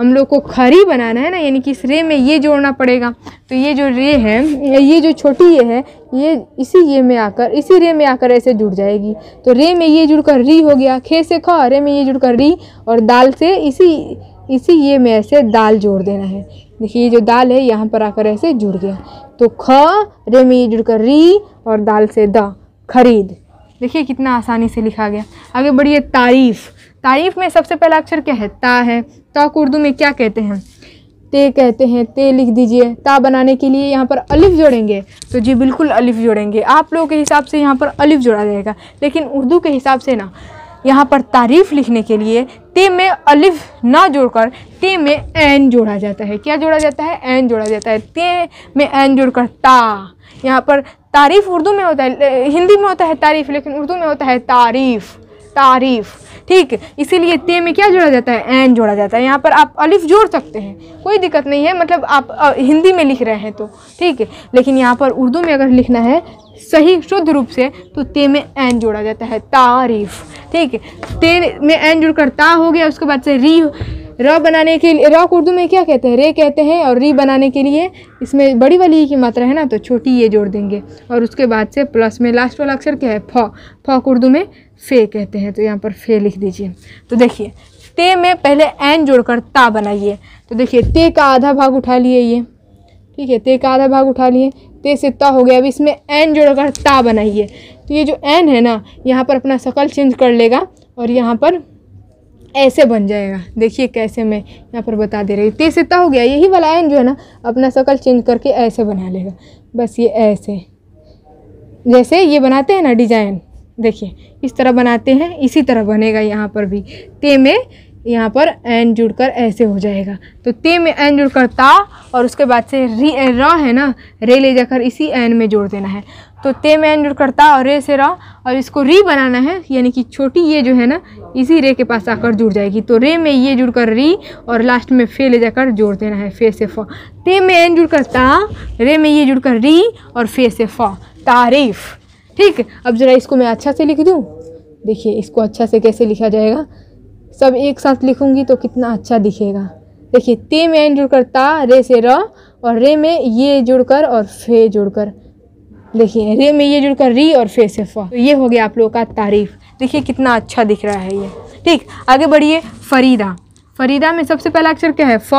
हम लोग को खरी बनाना है ना, यानी कि इस रे में ये जोड़ना पड़ेगा। तो ये जो रे है, ये जो छोटी ये है, ये इसी ये में आकर, इसी रे में आकर ऐसे जुड़ जाएगी। तो रे में ये जुड़कर री हो गया, खे से ख, रे में ये जुड़कर री, और दाल से इसी इसी ये में ऐसे दाल जोड़ देना है। देखिए ये जो दाल है यहाँ पर आकर ऐसे जुड़ गया, तो ख, रे में ये जुड़कर री, और दाल से द, खरीद। देखिए कितना आसानी से लिखा गया। आगे बढ़िए तारीफ़। तारीफ़ में सबसे पहला अक्षर क्या है? ता है। ता को उर्दू में क्या कहते हैं? ते कहते हैं, ते लिख दीजिए। ता बनाने के लिए यहाँ पर अलिफ जोड़ेंगे, तो जी बिल्कुल अलिफ जोड़ेंगे। आप लोगों के हिसाब से यहाँ पर अलिफ जोड़ा जाएगा, लेकिन उर्दू के हिसाब से ना यहाँ पर तारीफ़ लिखने के लिए ते में अलिफ ना जोड़कर ते में एन जोड़ा जाता है। क्या जोड़ा जाता है? एन जोड़ा जाता है। ते में एन जोड़कर ता। यहाँ पर तारीफ़ उर्दू में होता है, हिंदी में होता है तारीफ़, लेकिन उर्दू में होता है तारीफ़, तारीफ़। ठीक, इसीलिए ते में क्या जोड़ा जाता है? एन जोड़ा जाता है। यहाँ पर आप अलिफ जोड़ सकते हैं, कोई दिक्कत नहीं है, मतलब आप आ, हिंदी में लिख रहे हैं तो ठीक है, लेकिन यहाँ पर उर्दू में अगर लिखना है सही शुद्ध रूप से तो ते में एन जोड़ा जाता है, तारीफ़। ठीक है, ते में एन जुड़कर ता हो गया। उसके बाद से री, र बनाने के लिए, र को उर्दू में क्या कहते हैं? रे कहते हैं, और री बनाने के लिए इसमें बड़ी वाली ई की मात्रा है ना, तो छोटी ये जोड़ देंगे। और उसके बाद से प्लस में लास्ट वाला अक्षर क्या है? फ। फ को उर्दू में फे कहते हैं, तो यहाँ पर फे लिख दीजिए। तो देखिए ते में पहले एन जोड़कर ता बनाइए, तो देखिए ते का आधा भाग उठा लिए ये, ठीक है, ते का आधा भाग उठा लिए, ते से ता हो गया। अब इसमें एन जोड़कर ता बनाइए, तो ये जो एन है ना यहाँ पर अपना शक्ल चेंज कर लेगा और यहाँ पर ऐसे बन जाएगा। देखिए कैसे मैं यहाँ पर बता दे रही हूँ। तीस इतना हो गया, यही वाला आयन जो है ना अपना शक्ल चेंज करके ऐसे बना लेगा। बस ये ऐसे जैसे ये बनाते हैं ना डिजाइन, देखिए इस तरह बनाते हैं, इसी तरह बनेगा यहाँ पर भी। ते में यहाँ पर एन जुड़कर ऐसे हो जाएगा, तो ते में एन जुड़कर ता, और उसके बाद से री र है ना, रे ले जाकर इसी एन में जोड़ देना है। तो ते में एन जुड़कर ता और रे से र, और इसको री बनाना है, यानी कि छोटी ये जो है ना इसी रे के पास आकर जुड़ जाएगी। तो रे में ये जुड़कर री और लास्ट में फे ले जाकर जोड़ देना है, फे से फ। ते में एन जुड़कर ता, रे में ये जुड़कर री और फे से फ, तारीफ। ठीक, अब ज़रा इसको मैं अच्छा से लिख दूँ। देखिए इसको अच्छा से कैसे लिखा जाएगा, सब एक साथ लिखूंगी तो कितना अच्छा दिखेगा। देखिए ते में एन जुड़कर ता, रे से र, और रे में ये जुड़कर और फे जोड़कर, देखिए रे में ये जुड़कर री और फे से फ। तो ये हो गया आप लोगों का तारीफ। देखिए कितना अच्छा दिख रहा है ये। ठीक, आगे बढ़िए। फरीदा, फरीदा में सबसे पहला अक्षर क्या है? फ।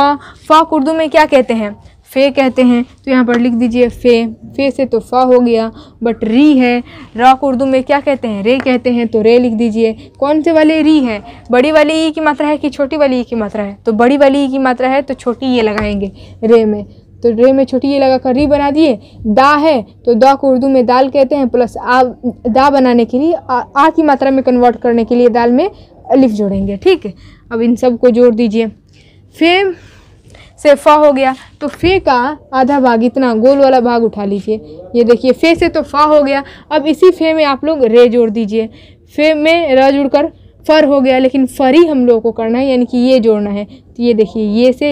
फ उर्दू में क्या कहते हैं? फ़े कहते हैं। तो यहाँ पर लिख दीजिए फ़े। फ़े से तो फ़ा हो गया, बट री है। रा को उर्दू में क्या कहते हैं? रे कहते हैं, तो रे लिख दीजिए। कौन से वाले री है? बड़ी वाली ई की मात्रा है कि छोटी वाली ई की मात्रा है? तो बड़ी वाली ई की मात्रा है, तो छोटी ये लगाएंगे रे में। तो रे में छोटी ये लगा कर री बना दिए। दा है, तो दा को उर्दू में दाल कहते हैं। प्लस आ, दा बनाने के लिए आ, आ की मात्रा में कन्वर्ट करने के लिए दाल में अलिफ जोड़ेंगे। ठीक है, अब इन सब को जोड़ दीजिए। फे से फ़ा हो गया, तो फे का आधा भाग, इतना गोल वाला भाग उठा लीजिए। ये देखिए फे से तो फ़ा हो गया। अब इसी फे में आप लोग रे जोड़ दीजिए। फे में र जुड़कर फर हो गया, लेकिन फरी हम लोगों को करना है, यानी कि ये जोड़ना है। तो ये देखिए ये से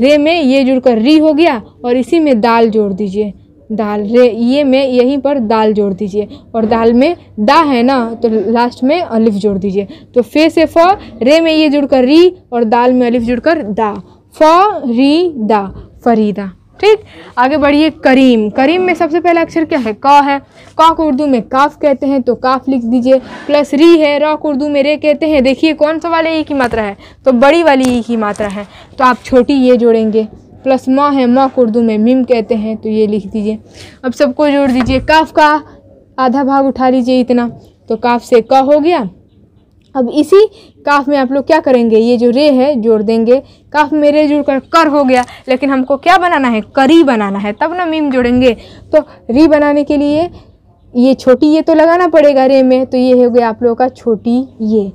रे में ये जुड़कर री हो गया, और इसी में दाल जोड़ दीजिए। दाल रे ये में यहीं पर दाल जोड़ दीजिए, और दाल में दा है ना, तो लास्ट में अलिफ जोड़ दीजिए। तो फे से फ़ा, रे में ये जुड़कर री, और दाल में अलिफ जुड़कर दा, फरीदा, फरीदा। ठीक, आगे बढ़िए। करीम, करीम में सबसे पहला अक्षर क्या है? का है। का को उर्दू में काफ कहते हैं, तो काफ लिख दीजिए। प्लस री है, रा को उर्दू में रे कहते हैं। देखिए कौन सा वाले ई की मात्रा है? तो बड़ी वाली ई की मात्रा है, तो आप छोटी ये जोड़ेंगे। प्लस माँ है, माँ को उर्दू में मीम कहते हैं, तो ये लिख दीजिए। अब सबको जोड़ दीजिए। काफ का आधा भाग उठा लीजिए, इतना, तो काफ से का हो गया। अब इसी काफ में आप लोग क्या करेंगे? ये जो रे है जोड़ देंगे। काफ में रे जुड़कर कर हो गया, लेकिन हमको क्या बनाना है? करी बनाना है, तब ना मीम जोड़ेंगे। तो री बनाने के लिए ये छोटी ये तो लगाना पड़ेगा रे में, तो ये हो गया आप लोगों का छोटी ये।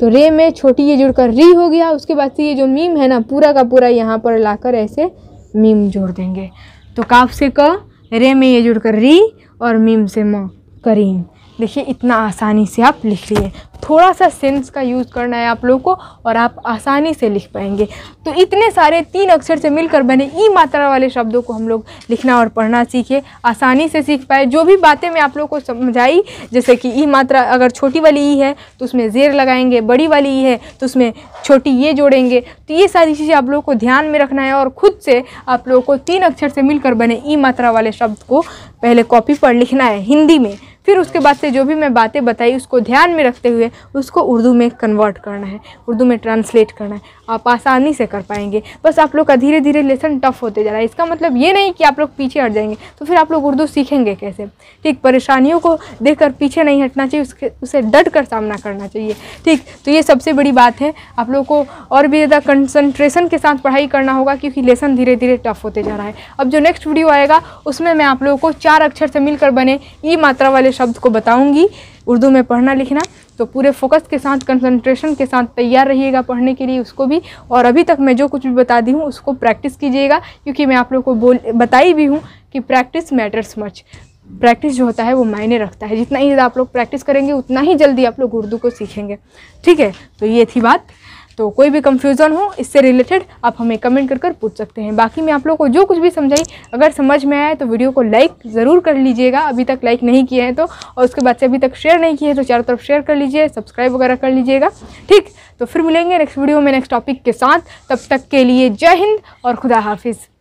तो रे में छोटी ये जुड़कर री हो गया। उसके बाद से ये जो मीम है ना, पूरा का पूरा यहाँ पर लाकर ऐसे मीम जोड़ देंगे। तो काफ से क, रे में ये जुड़कर री, और मीम से म, करीम। देखिए इतना आसानी से आप लिख लिए। थोड़ा सा सेंस का यूज़ करना है आप लोगों को, और आप आसानी से लिख पाएंगे। तो इतने सारे तीन अक्षर से मिलकर बने ई मात्रा वाले शब्दों को हम लोग लिखना और पढ़ना सीखे, आसानी से सीख पाए। जो भी बातें मैं आप लोगों को समझाई, जैसे कि ई मात्रा अगर छोटी वाली ई है तो उसमें ज़ेर लगाएंगे, बड़ी वाली ई है तो उसमें छोटी ये जोड़ेंगे, तो ये सारी चीज़ें आप लोगों को ध्यान में रखना है। और ख़ुद से आप लोगों को तीन अक्षर से मिलकर बने ई मात्रा वाले शब्द को पहले कॉपी पर लिखना है हिंदी में, फिर उसके बाद से जो भी मैं बातें बताई उसको ध्यान में रखते हुए उसको उर्दू में कन्वर्ट करना है, उर्दू में ट्रांसलेट करना है। आप आसानी से कर पाएंगे। बस आप लोग का धीरे धीरे लेसन टफ होते जा रहा है। इसका मतलब ये नहीं कि आप लोग पीछे हट जाएंगे, तो फिर आप लोग उर्दू सीखेंगे कैसे? ठीक, परेशानियों को देखकर पीछे नहीं हटना चाहिए, उसके उसे डट कर सामना करना चाहिए। ठीक, तो ये सबसे बड़ी बात है। आप लोग को और भी ज़्यादा कंसंट्रेशन के साथ पढ़ाई करना होगा, क्योंकि लेसन धीरे धीरे टफ होते जा रहा है। अब जो नेक्स्ट वीडियो आएगा उसमें मैं आप लोगों को चार अक्षर से मिलकर बने ई मात्रा वाले शब्द को बताऊंगी, उर्दू में पढ़ना लिखना। तो पूरे फोकस के साथ, कंसंट्रेशन के साथ तैयार रहिएगा पढ़ने के लिए उसको भी। और अभी तक मैं जो कुछ भी बता दी हूँ उसको प्रैक्टिस कीजिएगा, क्योंकि मैं आप लोगों को बोल बताई भी हूँ कि प्रैक्टिस मैटर्स मच। प्रैक्टिस जो होता है वो मायने रखता है। जितना ही ज़्यादा आप लोग प्रैक्टिस करेंगे उतना ही जल्दी आप लोग उर्दू को सीखेंगे। ठीक है, तो ये थी बात। तो कोई भी कंफ्यूजन हो इससे रिलेटेड आप हमें कमेंट कर कर पूछ सकते हैं। बाकी मैं आप लोगों को जो कुछ भी समझाई अगर समझ में आए तो वीडियो को लाइक ज़रूर कर लीजिएगा, अभी तक लाइक नहीं किए हैं तो, और उसके बाद से अभी तक शेयर नहीं किए हैं तो चारों तरफ शेयर कर लीजिए, सब्सक्राइब वगैरह कर लीजिएगा। ठीक, तो फिर मिलेंगे नेक्स्ट वीडियो में नेक्स्ट टॉपिक के साथ। तब तक के लिए जय हिंद और खुदा हाफिज़।